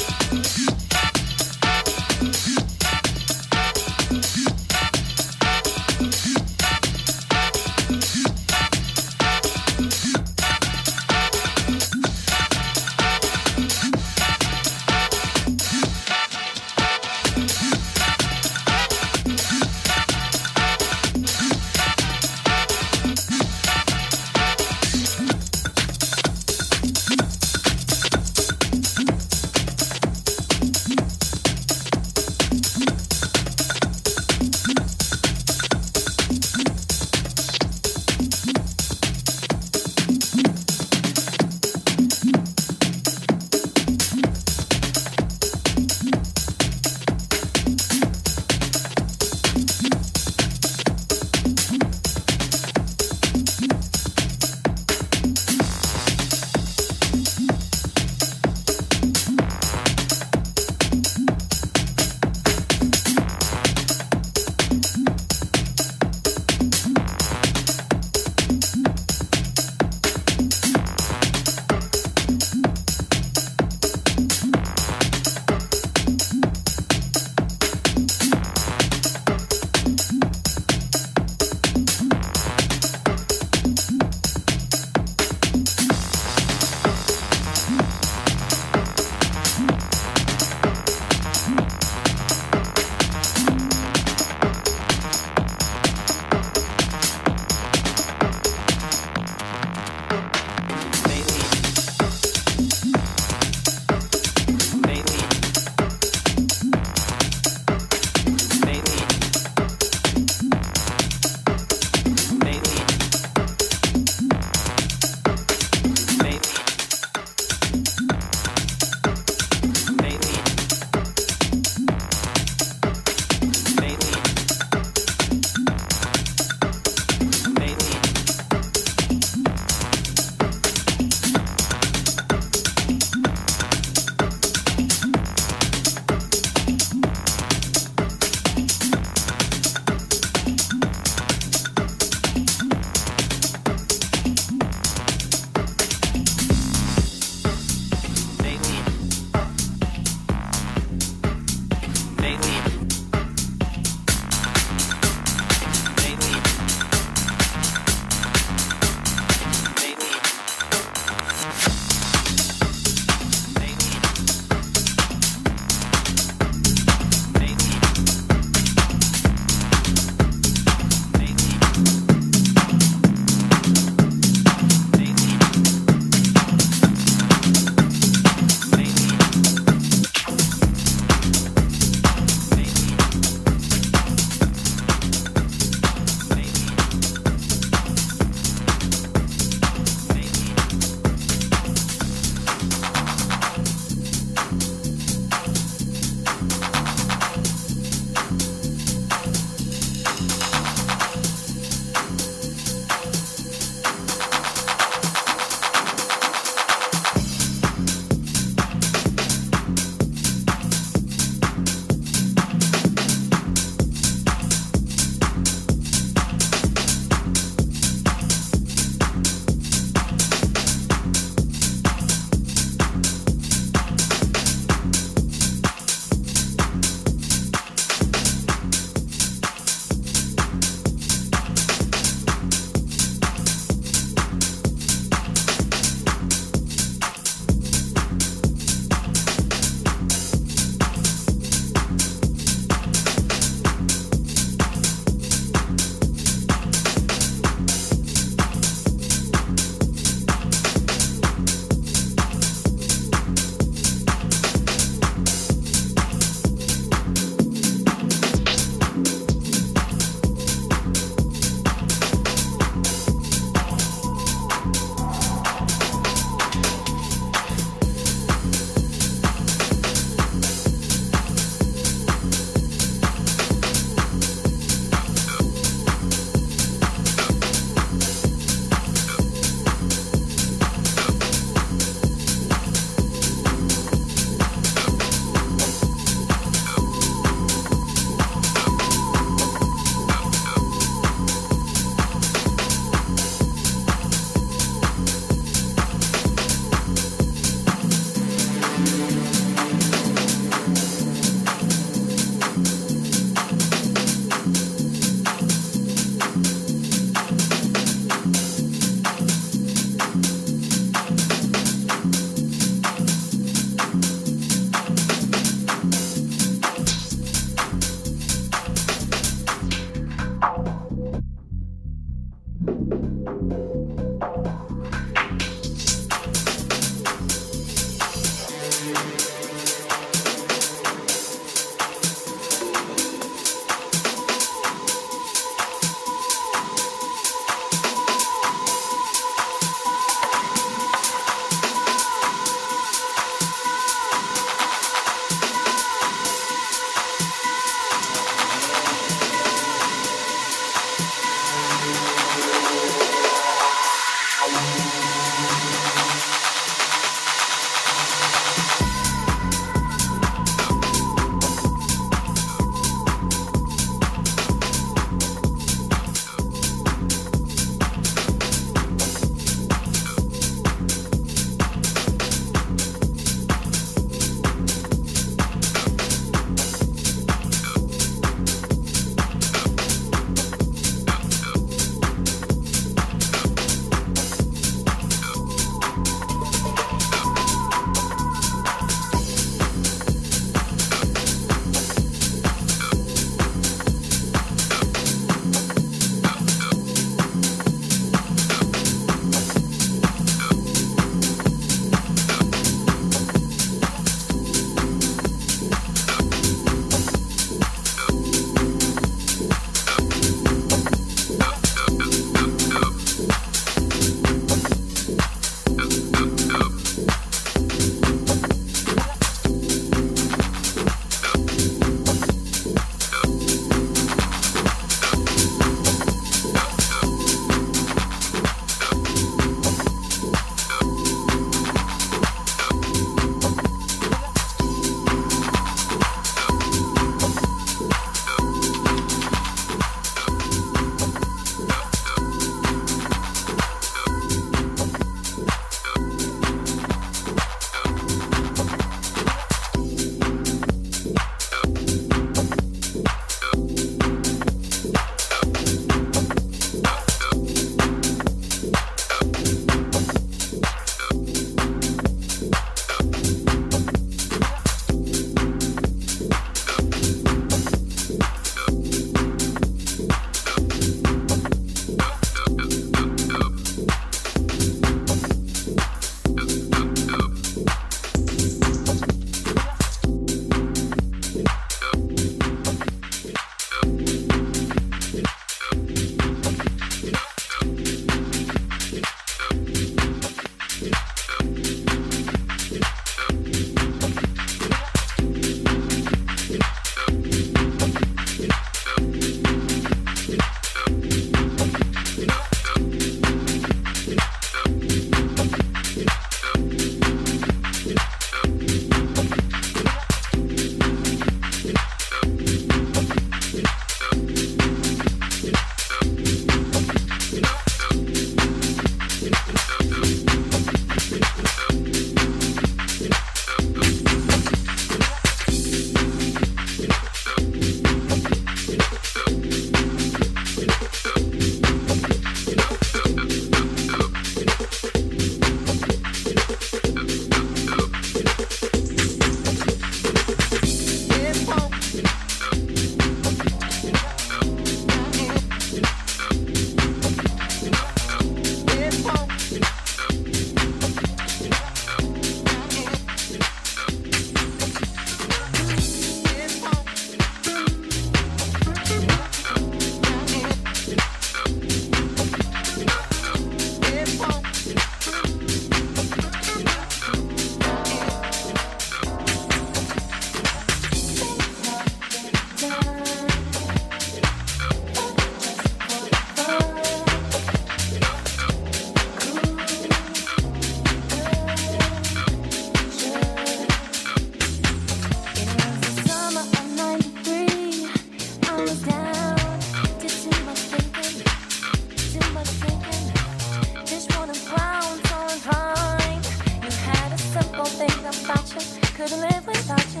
couldn't live without you.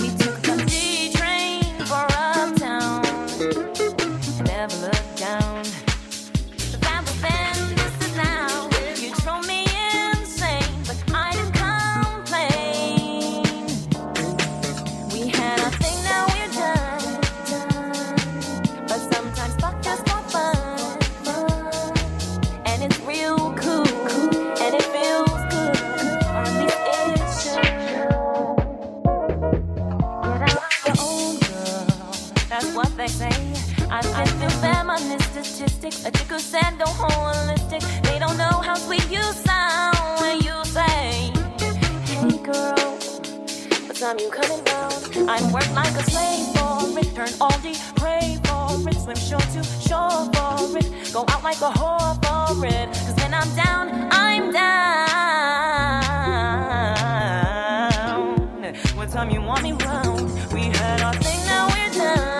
We took the D train for uptown, never looked down. The vibe was fantastic now. You drove me insane, but I didn't complain. We had our thing, now we're done. But sometimes fuck just for fun, and it's real cool. I feel feministic statistics. A chick who said no holistic. They don't know how sweet you sound when you say, hey girl, what time you coming down? I'm worked like a slave for it. Turn all day, pray for it. Swim shore to shore for it. Go out like a whore for it. 'Cause when I'm down, I'm down. What time you want me round? We had our thing, now we're done.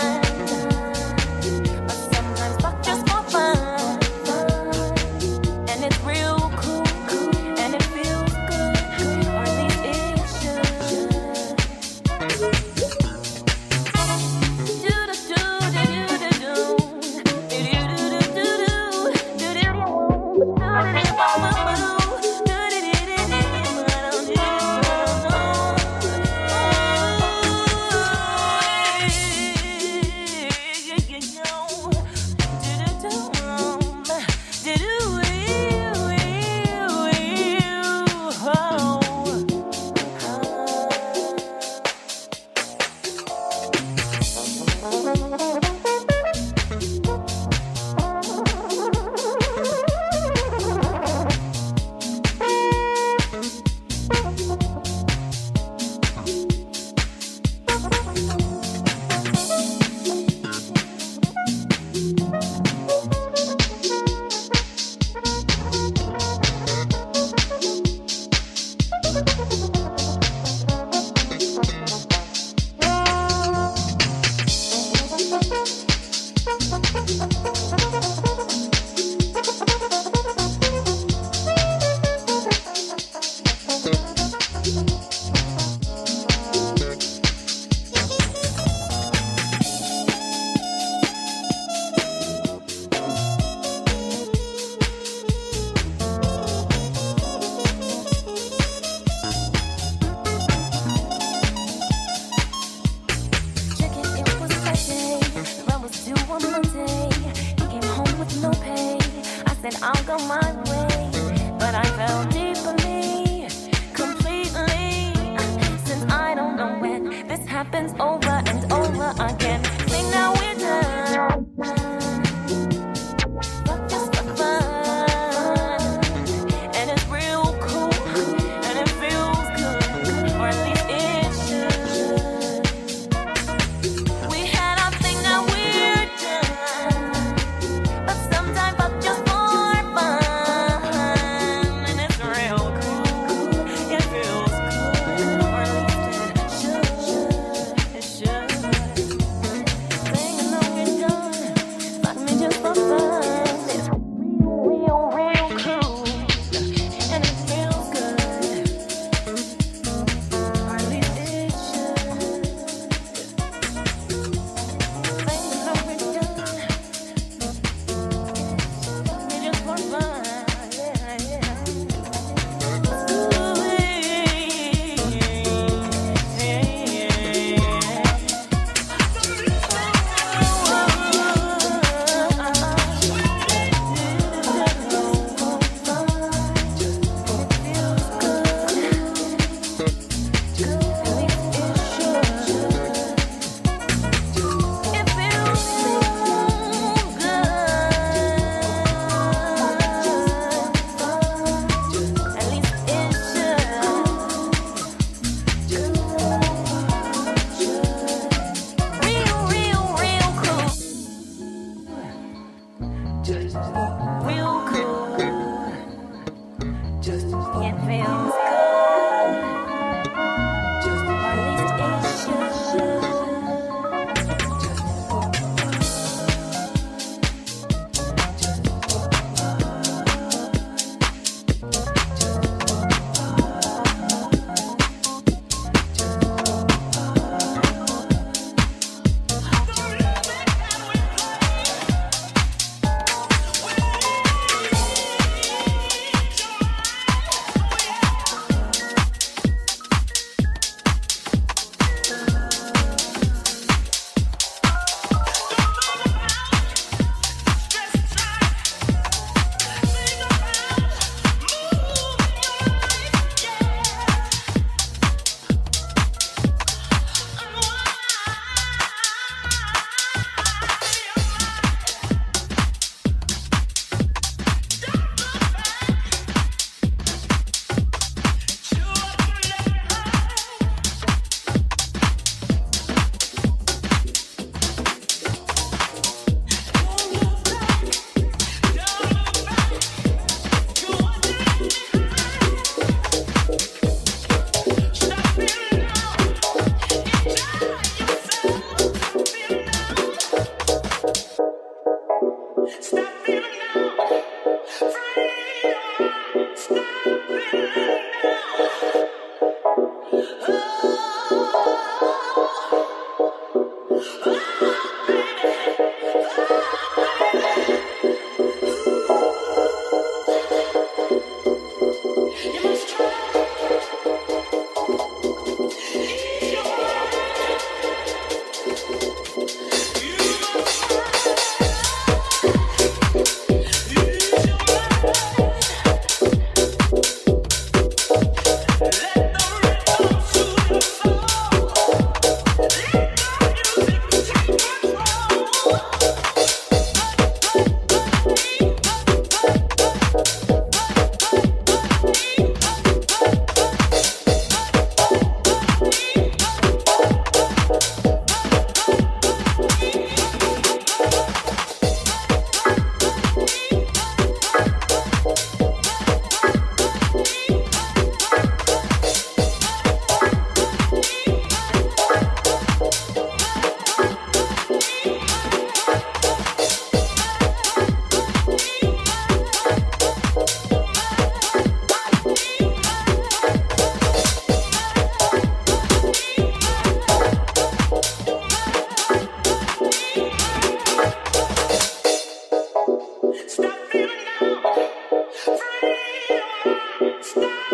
Not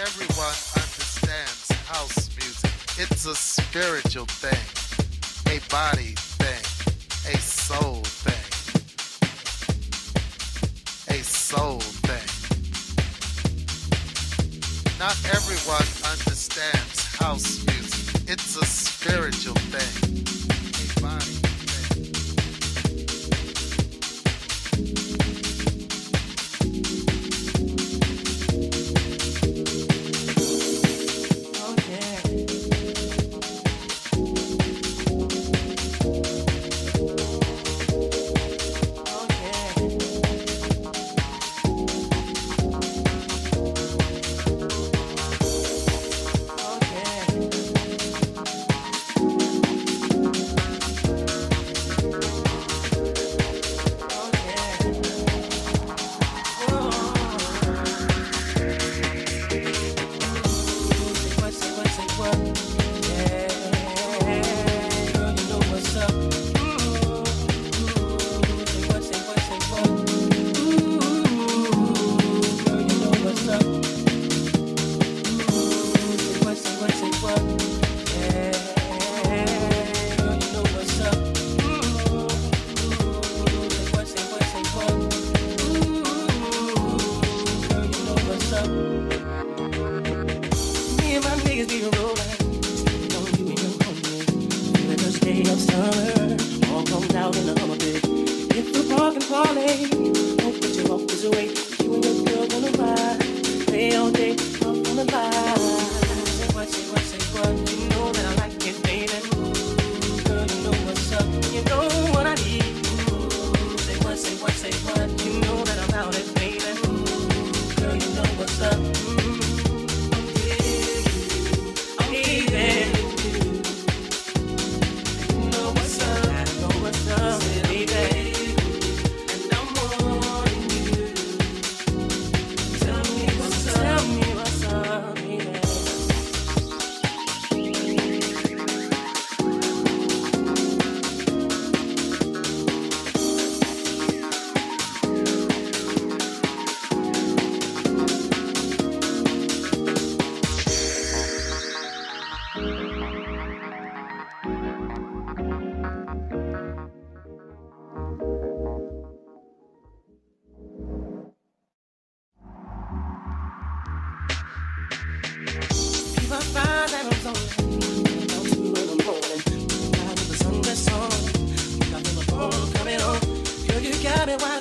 everyone understands house music. It's a spiritual thing, a body thing, a soul thing. A soul thing. Not everyone understands house music. It's a spiritual thing, a body thing. Got it.